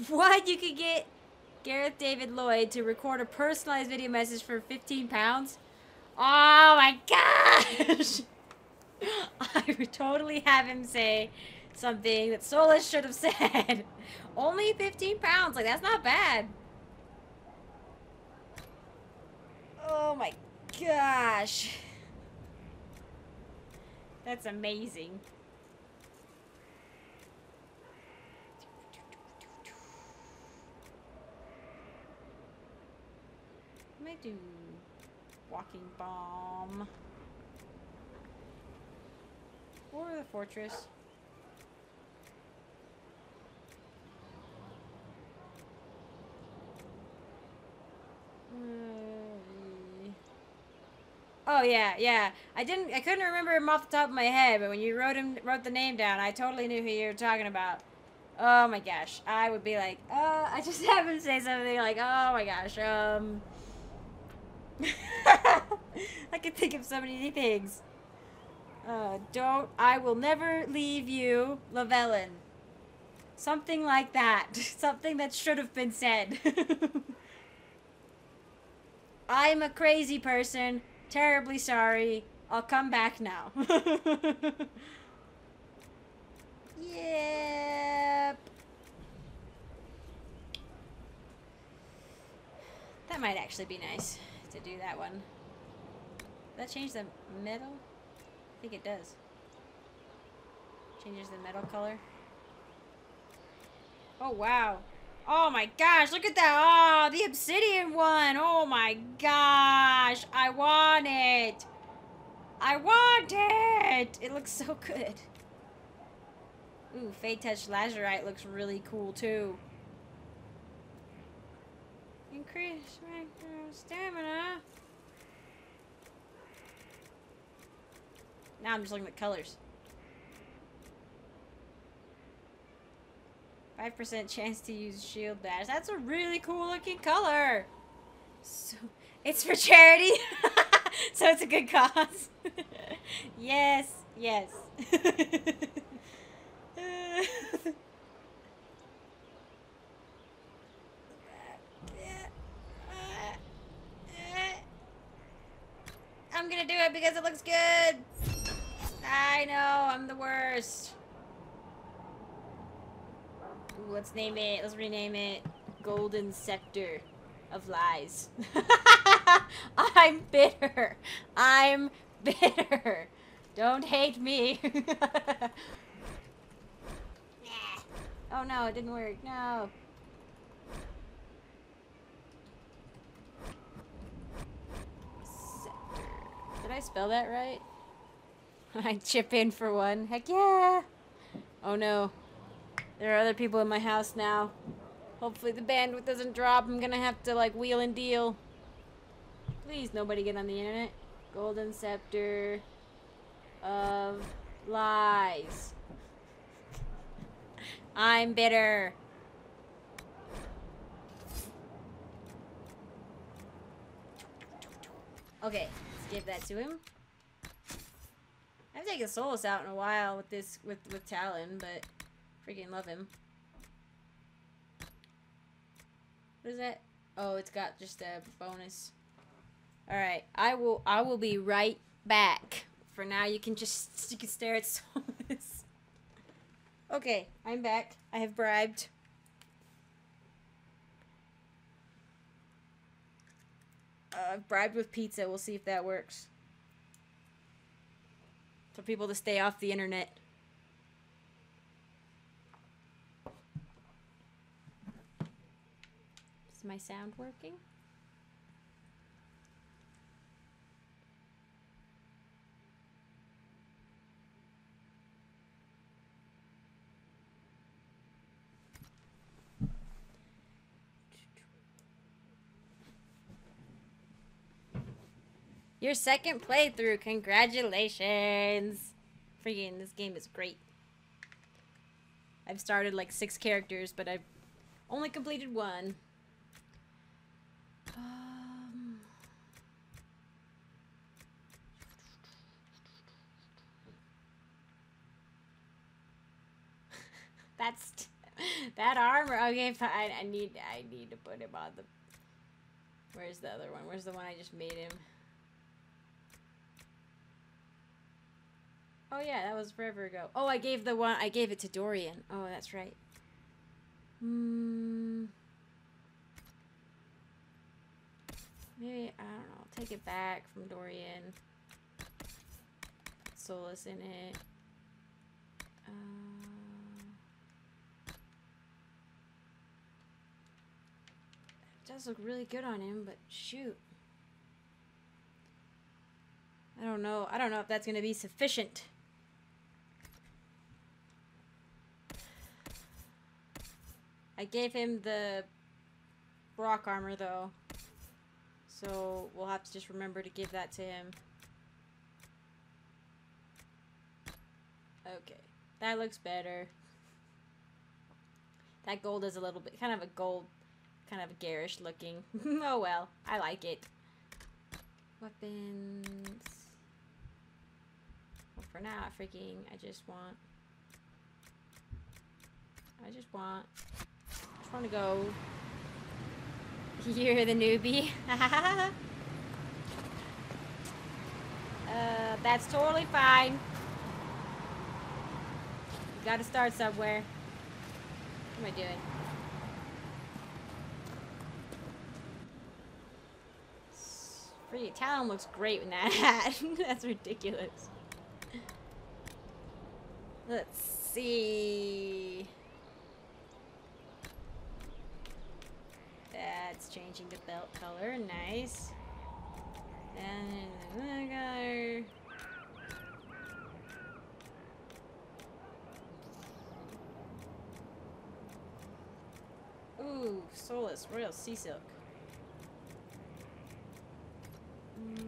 What? You could get Gareth David Lloyd to record a personalized video message for fifteen pounds? Oh my gosh! I would totally have him say... something that Solas should have said. Only fifteen pounds. Like, that's not bad. Oh my gosh. That's amazing. I might do walking bomb. Or the fortress. Oh yeah, yeah. I didn't. I couldn't remember him off the top of my head, but when you wrote him, wrote the name down, I totally knew who you were talking about. Oh my gosh, I would be like, uh, I just have him say something like, oh my gosh, um, I could think of so many things. Uh, don't. I will never leave you, Lavellan. Something like that. Something that should have been said. I'm a crazy person, terribly sorry, I'll come back now. Yep. That might actually be nice to do that one. Does that change the metal? I think it does. Changes the metal color. Oh wow. Oh my gosh, look at that. Oh, the obsidian one. Oh my gosh. I want it. I want it. It looks so good. Ooh, Fey Touch Lazurite looks really cool too. Increase my stamina. Now I'm just looking at colors. five percent chance to use shield bash. That's a really cool looking color. So, it's for charity. So it's a good cause. Yes, yes. I'm gonna do it because it looks good. I know, I'm the worst. Ooh, let's name it, let's rename it Golden Scepter of Lies. I'm bitter. I'm bitter. Don't hate me. Oh no, it didn't work. No. Scepter. Did I spell that right? I chip in for one. Heck yeah! Oh no. There are other people in my house now. Hopefully the bandwidth doesn't drop. I'm gonna have to like wheel and deal. Please nobody get on the internet. Golden Scepter of Lies. I'm bitter. Okay, let's give that to him. I haven't taken Solas out in a while with this with with Talon, but freaking love him. What is that? Oh, it's got just a bonus. All right, I will I will be right back. For now, you can just you can stare at Solas. Okay, I'm back. I have bribed. Uh, I've bribed with pizza. We'll see if that works. For people to stay off the internet. Is my sound working? Your second playthrough, congratulations! Freaking, this game is great. I've started like six characters, but I've only completed one. Um... That's t that armor. Okay, fine. I need I need to put him on the. Where's the other one? Where's the one I just made him? Oh yeah, that was forever ago. Oh, I gave the one, I gave it to Dorian. Oh, that's right. Hmm. Maybe, I don't know, I'll take it back from Dorian. Solas in it. Uh, it does look really good on him, but shoot. I don't know, I don't know if that's gonna be sufficient. I gave him the rock armor, though. So we'll have to just remember to give that to him. Okay. That looks better. That gold is a little bit, kind of a gold, kind of a garish looking. Oh well, I like it. Weapons. Well, for now, I freaking, I just want, I just want, I just want to go. You're the newbie. uh, that's totally fine. You gotta start somewhere. What am I doing? Freaking Talon looks great in that hat. That's ridiculous. Let's see. That's changing the belt color, nice. And another color. Ooh, Solas, Royal Sea Silk. Mm.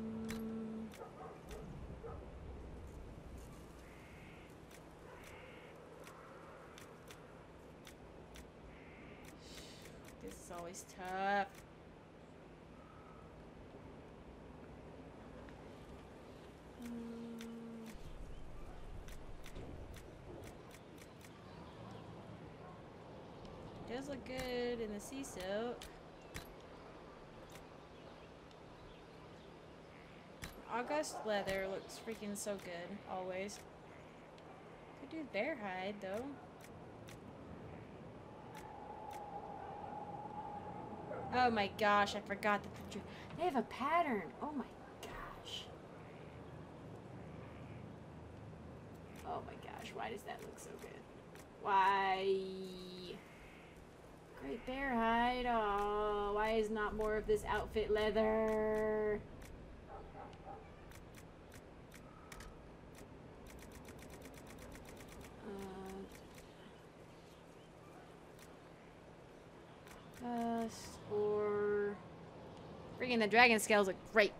This is always tough. Mm. does look good in the sea soap. August leather looks freaking so good, always. Could do bear hide, though. Oh my gosh, I forgot the picture. They have a pattern. Oh my gosh. Oh my gosh, why does that look so good? Why? Great bear hide. Oh, why is not more of this outfit leather? Uh, uh or freaking the dragon scales look great.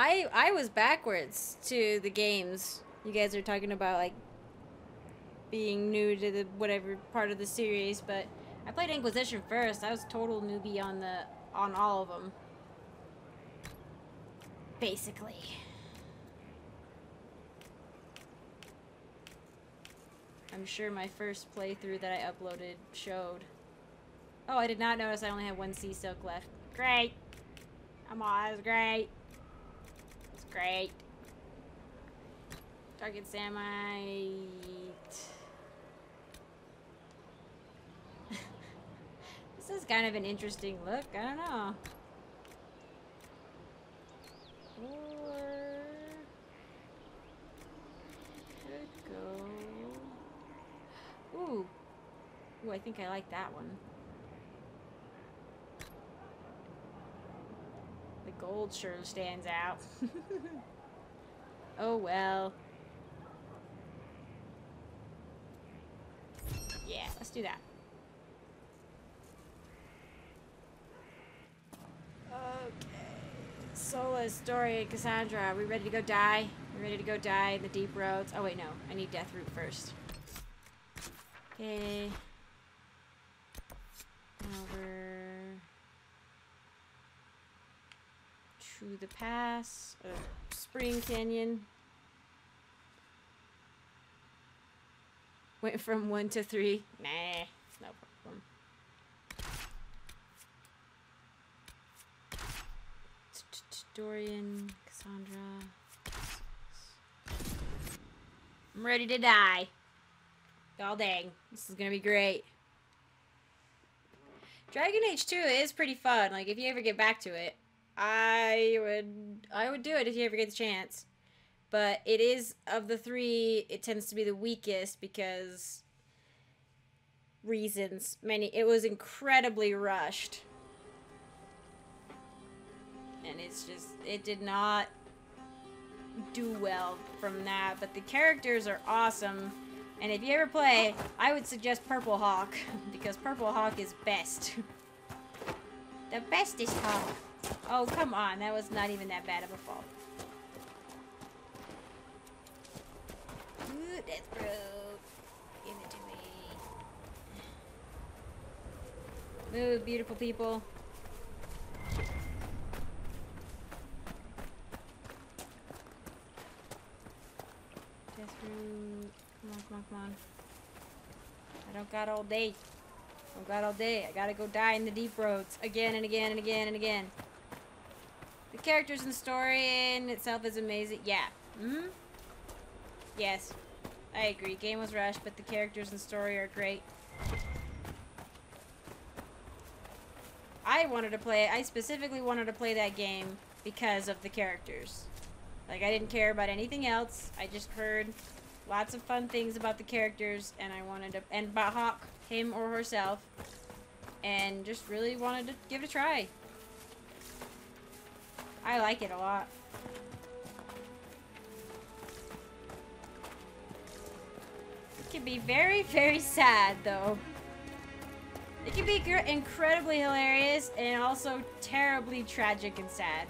I, I was backwards to the games. You guys are talking about, like, being new to the whatever part of the series, but I played Inquisition first. I was total newbie on the on all of them, basically. I'm sure my first playthrough that I uploaded showed. Oh, I did not notice I only had one sea silk left. Great. I'm all, that was great. Great. Target Samite. This is kind of an interesting look. I don't know. Or could go. Ooh. Ooh, I think I like that one. The gold sure stands out. Oh well. Yeah, let's do that. Okay. Solas, Dorian, Cassandra, are we ready to go die? We're ready to go die in the Deep Roads. Oh wait, no. I need Death Root first. Okay. Over to the pass, uh, Spring Canyon. Went from one to three. Nah, it's no problem. Dorian, Cassandra. I'm ready to die. All dang, this is gonna be great. Dragon Age two is pretty fun. Like, if you ever get back to it. I would I would do it if you ever get the chance, but it is, of the three, it tends to be the weakest because reasons many. It was incredibly rushed, and it's just, it did not do well from that, but the characters are awesome, and if you ever play, I would suggest Purple Hawk, because Purple Hawk is best. The bestest hawk. Oh, come on. That was not even that bad of a fall. Ooh, that's broke. Give it to me. Move, beautiful people. Just move. Come on, come on, come on. I don't got all day. I don't got all day. I gotta go die in the Deep Roads again and again and again and again. The characters and story in itself is amazing. Yeah. Mm-hmm. Yes. I agree. Game was rushed, but the characters and story are great. I wanted to play it. I specifically wanted to play that game because of the characters. Like, I didn't care about anything else. I just heard lots of fun things about the characters, and I wanted to... And about Hawk, him or herself. And just really wanted to give it a try. I like it a lot. It can be very, very sad, though. It can be incredibly hilarious and also terribly tragic and sad,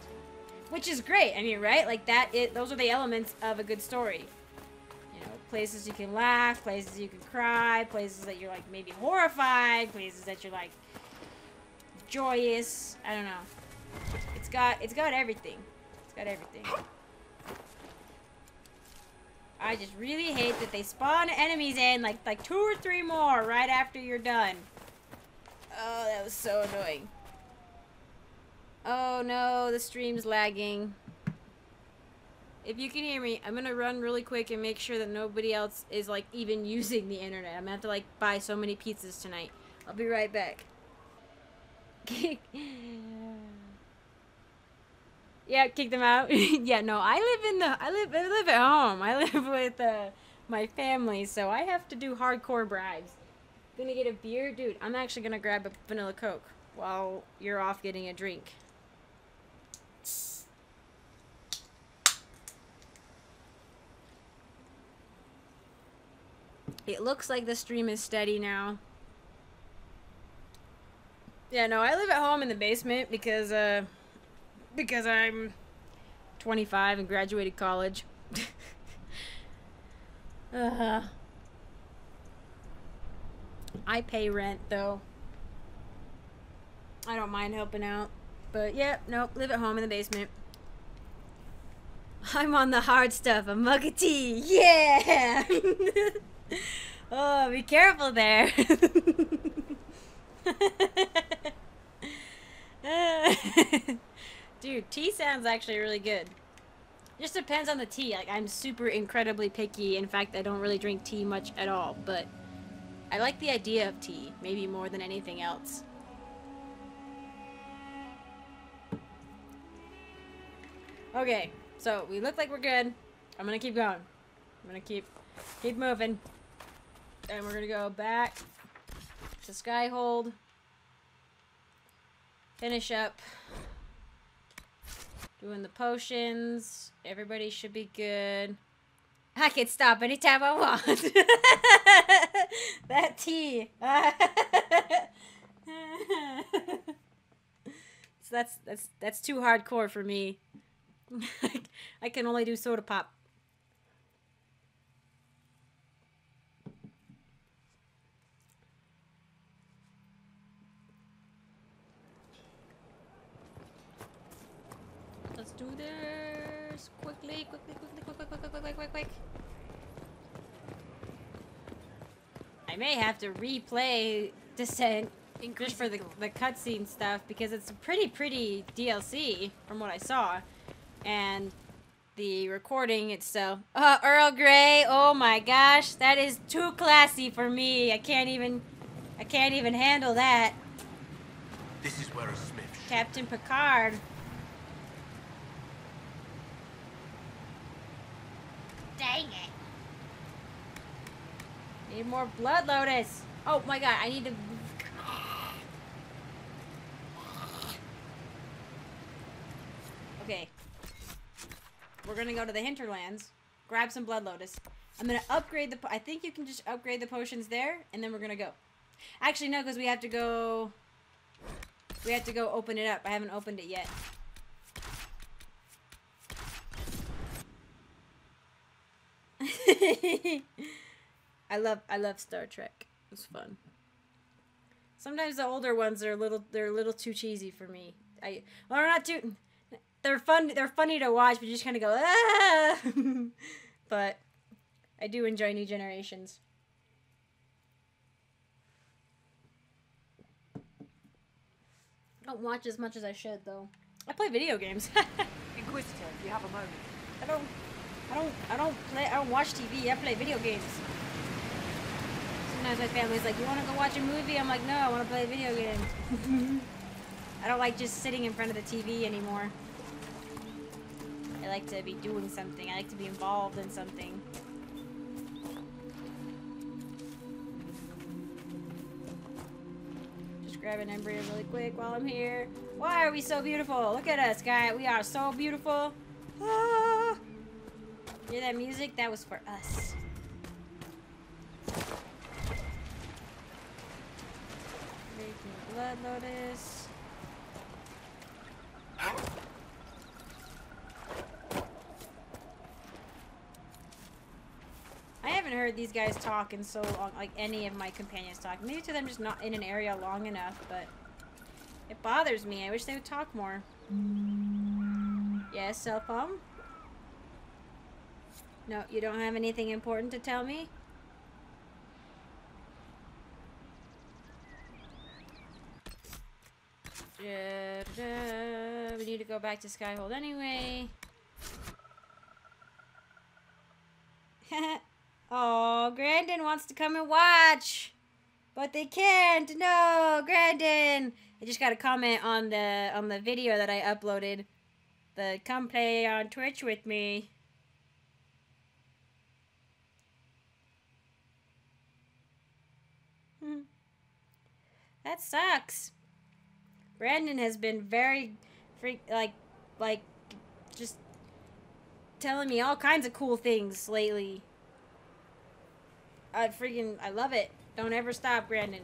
which is great. I mean, right? Like that. It. Those are the elements of a good story. You know, places you can laugh, places you can cry, places that you're like maybe horrified, places that you're like joyous. I don't know. It's got, it's got everything. It's got everything. I just really hate that they spawn enemies in like like two or three more right after you're done. Oh, that was so annoying. Oh no, the stream's lagging. If you can hear me, I'm gonna run really quick and make sure that nobody else is like even using the internet. I'm gonna have to like buy so many pizzas tonight. I'll be right back. Yeah, kick them out. Yeah, no, I live in the I live I live at home. I live with uh, my family, so I have to do hardcore bribes. Gonna get a beer, dude. I'm actually gonna grab a vanilla Coke while you're off getting a drink. It looks like the stream is steady now. Yeah, no, I live at home in the basement because uh because I'm twenty-five and graduated college. uh-huh. I pay rent though. I don't mind helping out. But yeah, nope, live at home in the basement. I'm on the hard stuff, a mug of tea. Yeah. Oh, be careful there. Dude, tea sounds actually really good. Just depends on the tea. Like, I'm super incredibly picky. In fact, I don't really drink tea much at all, but I like the idea of tea, maybe more than anything else. Okay, so we look like we're good. I'm gonna keep going. I'm gonna keep Keep moving. And we're gonna go back to Skyhold. Finish up doing the potions. Everybody should be good. I can stop anytime I want. That tea. So that's that's that's too hardcore for me. I can only do soda pop. Do this quickly, quickly, quickly, quickly, quickly, quickly, quick, quick. I may have to replay Descent just for the the cutscene stuff because it's a pretty pretty D L C from what I saw, and the recording itself. Uh, Earl Grey. Oh my gosh, that is too classy for me. I can't even, I can't even handle that. This is where a Smith. Captain Picard. Dang it. Need more blood, Lotus. Oh my god, I need to... Okay. We're gonna go to the Hinterlands, grab some blood, Lotus. I'm gonna upgrade the... I think you can just upgrade the potions there, and then we're gonna go. Actually, no, because we have to go... We have to go open it up. I haven't opened it yet. I love I love Star Trek. It's fun. Sometimes the older ones are a little they're a little too cheesy for me. I well, they're not too they're fun they're funny to watch, but you just kind of go ah. But I do enjoy new generations. I don't watch as much as I should though. I play video games. Inquisitor, if you have a moment. I don't I don't, I don't play, I don't watch T V, I play video games. Sometimes my family's like, you wanna go watch a movie? I'm like, no, I wanna play video games. I don't like just sitting in front of the T V anymore. I like to be doing something, I like to be involved in something. Just grab an embryo really quick while I'm here. Why are we so beautiful? Look at us, guys, we are so beautiful. Ah! Hear that music? That was for us. Making blood Lotus. I haven't heard these guys talk in so long, like any of my companions talk. Maybe to them just not in an area long enough, but it bothers me. I wish they would talk more. Yes, cell phone? No, you don't have anything important to tell me? Da, da. We need to go back to Skyhold anyway. Oh, Grandin wants to come and watch, but they can't. No, Grandin. I just got a comment on the on the video that I uploaded. The come play on Twitch with me. Hmm. That sucks. Brandon has been very freak like like just telling me all kinds of cool things lately. I freaking I love it. Don't ever stop, Brandon.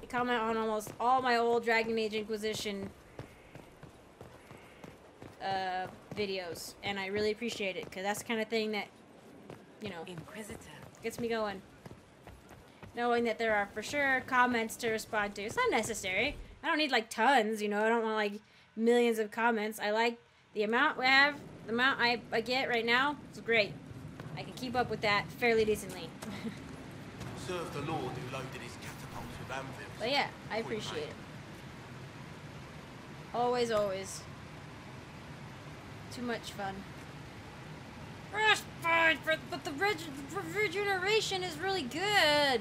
You comment on almost all my old Dragon Age Inquisition uh videos, and I really appreciate it, cuz that's the kind of thing that, you know, Inquisitor gets me going. Knowing that there are for sure comments to respond to. It's not necessary. I don't need, like, tons, you know? I don't want, like, millions of comments. I like the amount we have, the amount I, I get right now. It's great. I can keep up with that fairly decently. Serve the Lord who loaded his catapults with anvils. But, yeah, I appreciate it. Always, always. Too much fun. That's fine, but the regeneration is really good.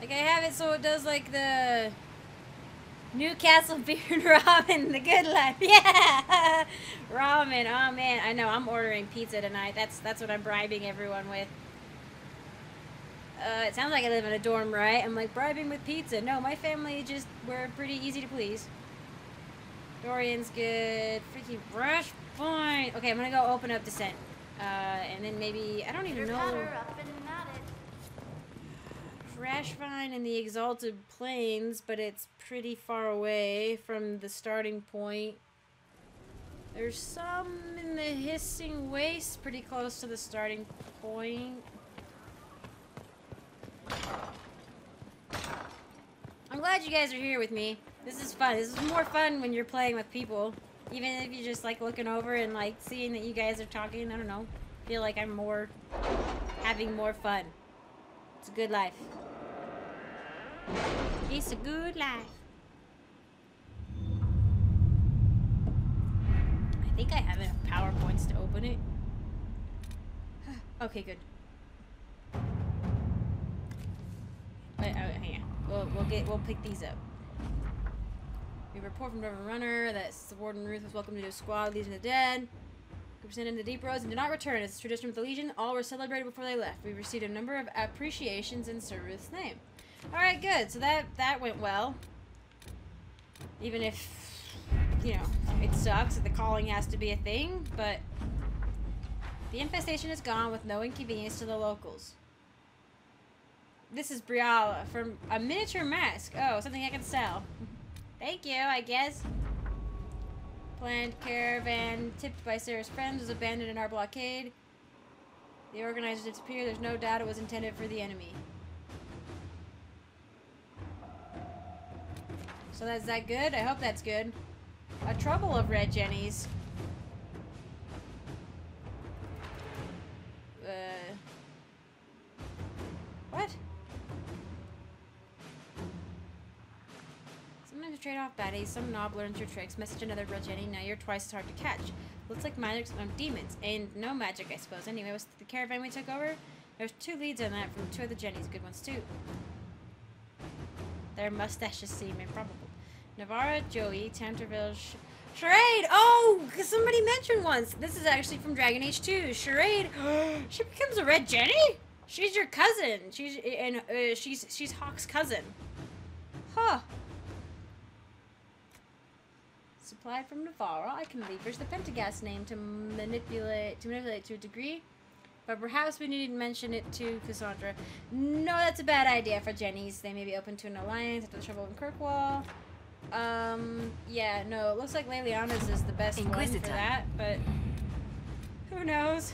Like, I have it so it does, like, the... Newcastle beer and ramen, the good life, yeah. Ramen, oh man, I know I'm ordering pizza tonight. That's that's what I'm bribing everyone with. Uh, it sounds like I live in a dorm, right? I'm like bribing with pizza. No, my family just we're pretty easy to please. Dorian's good. Freaky brush point. Okay, I'm gonna go open up Descent, uh, and then maybe I don't even know. Up and Rash Vine in the Exalted Plains, but it's pretty far away from the starting point. There's some in the Hissing Waste pretty close to the starting point. I'm glad you guys are here with me. This is fun. This is more fun when you're playing with people. Even if you're just like looking over and like seeing that you guys are talking, I don't know. I feel like I'm more having more fun. It's a good life. It's a good life. I think I have enough PowerPoints to open it. Okay, good. Wait, oh, hang on. We'll, we'll get. We'll pick these up. We report from Reverend Runner that Warden Ruth was welcomed to the squad, Legion of the Dead. We were sent into the Deep Roads and did not return. As a tradition with the Legion, all were celebrated before they left. We received a number of appreciations in Sir Ruth's name. Alright, good. So that, that went well. Even if, you know, it sucks that the calling has to be a thing, but the infestation is gone with no inconvenience to the locals. This is Briala from a miniature mask. Oh, something I can sell. Thank you, I guess. Planned caravan tipped by Sarah's friends was abandoned in our blockade. The organizers disappeared. There's no doubt it was intended for the enemy. So that's that good? I hope that's good. A trouble of red jennies. Uh, what? Sometimes you trade off baddies, some knob learns your tricks, message another red jenny, now you're twice as hard to catch. Looks like magic's own demons. And no magic, I suppose. Anyway, was the caravan we took over? There's two leads on that from two other jennies, good ones too. Their mustaches seem improbable. Navarra, Joey, Tanterville, Sh Charade! Oh! Somebody mentioned once! This is actually from Dragon Age two. Charade! She becomes a red jenny? She's your cousin! She's and uh, she's she's Hawk's cousin. Huh. Supplied from Navarra, I can leverage the Pentagast name to manipulate to manipulate to a degree. But perhaps we need to mention it to Cassandra. No, that's a bad idea for Jenny's. They may be open to an alliance after the trouble in Kirkwall. Um, yeah, no, it looks like Leliana's is the best Inquisitor. One for that, but who knows?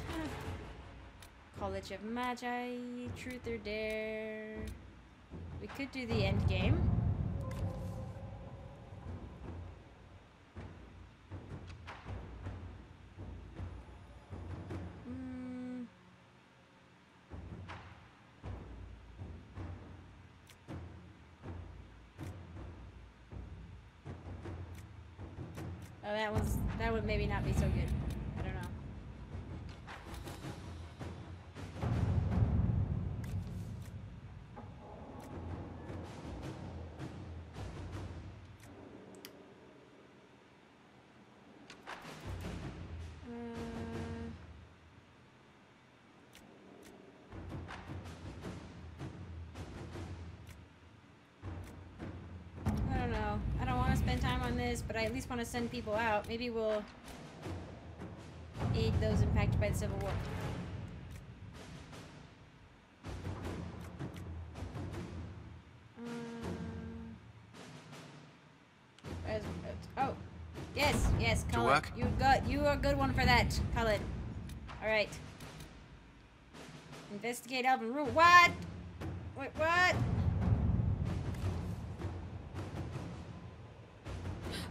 College of Magi, Truth or Dare. We could do the end game. Mm. Oh, that was, that would maybe not be so good. I don't know. Uh, time on this, but I at least want to send people out. Maybe we'll aid those impacted by the Civil War. Um, where's my notes? Oh, yes, yes, Colin. You got, you are a good one for that, Colin. All right. Investigate Alvin Rule. What? Wait, what?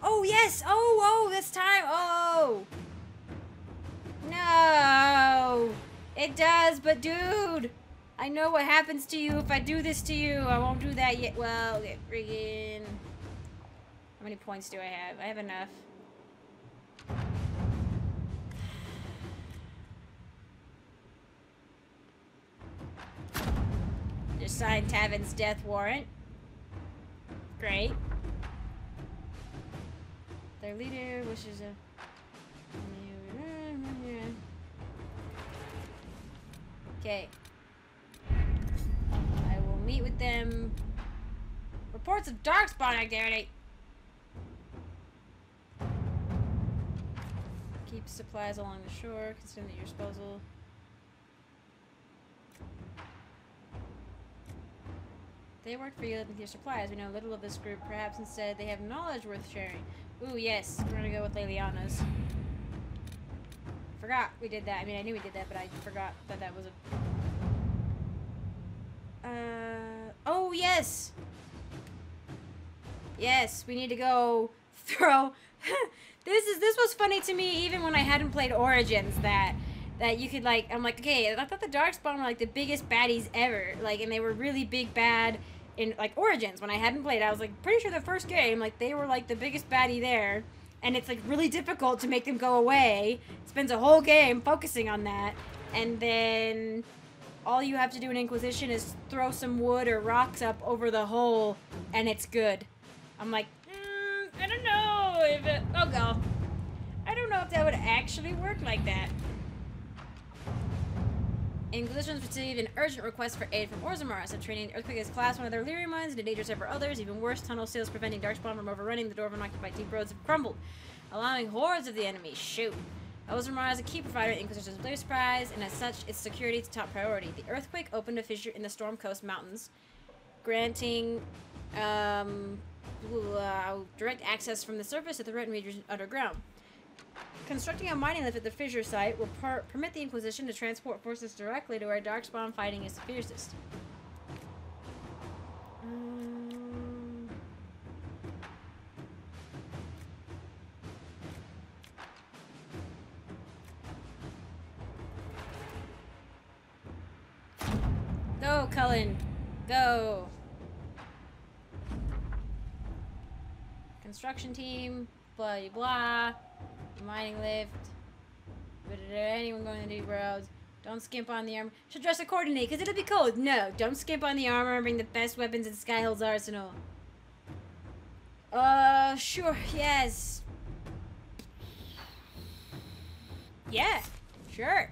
Oh, yes! Oh, oh, this time! Oh! No! It does, but dude! I know what happens to you if I do this to you. I won't do that yet. Well, okay, friggin'... How many points do I have? I have enough. Just signed Tavin's death warrant. Great. Their leader wishes a... Okay. I will meet with them. Reports of Darkspawn activity! Keep supplies along the shore, consume at your disposal. They work for you with your supplies. We know little of this group. Perhaps instead they have knowledge worth sharing. Ooh, yes. We're gonna go with Leliana's. Forgot we did that. I mean, I knew we did that, but I forgot that that was a... Uh... Oh, yes! Yes, we need to go throw... This is... This was funny to me even when I hadn't played Origins, that... That you could, like... I'm like, okay, I thought the Darkspawn were, like, the biggest baddies ever. Like, and they were really big bad... In, like, Origins, when I hadn't played, I was, like, pretty sure the first game, like, they were, like, the biggest baddie there. And it's, like, really difficult to make them go away. It spends a whole game focusing on that. And then all you have to do in Inquisition is throw some wood or rocks up over the hole, and it's good. I'm like, mm, I don't know if it... Oh, God. I don't know if that would actually work like that. Inquisitions received an urgent request for aid from Orzammar. So training earthquake as class one of their leery mines and a danger set for others. Even worse, tunnel seals preventing Darkspawn from overrunning the door of unoccupied deep roads have crumbled, allowing hordes of the enemy. Shoot. Orzammar is a key provider of Inquisition's blue surprise, and as such, its security is top priority. The earthquake opened a fissure in the Storm Coast Mountains, granting um, uh, direct access from the surface to the threatened region underground. Constructing a mining lift at the fissure site will per permit the Inquisition to transport forces directly to where Darkspawn fighting is the fiercest. Um, go, Cullen. Go. Construction team. Blah, blah, blah. Mining lift. But anyone going to the deep roads? Don't skimp on the armor. Should dress accordingly, because it'll be cold. No, don't skimp on the armor and bring the best weapons in Skyhold's arsenal. Uh, sure, yes. Yeah, sure.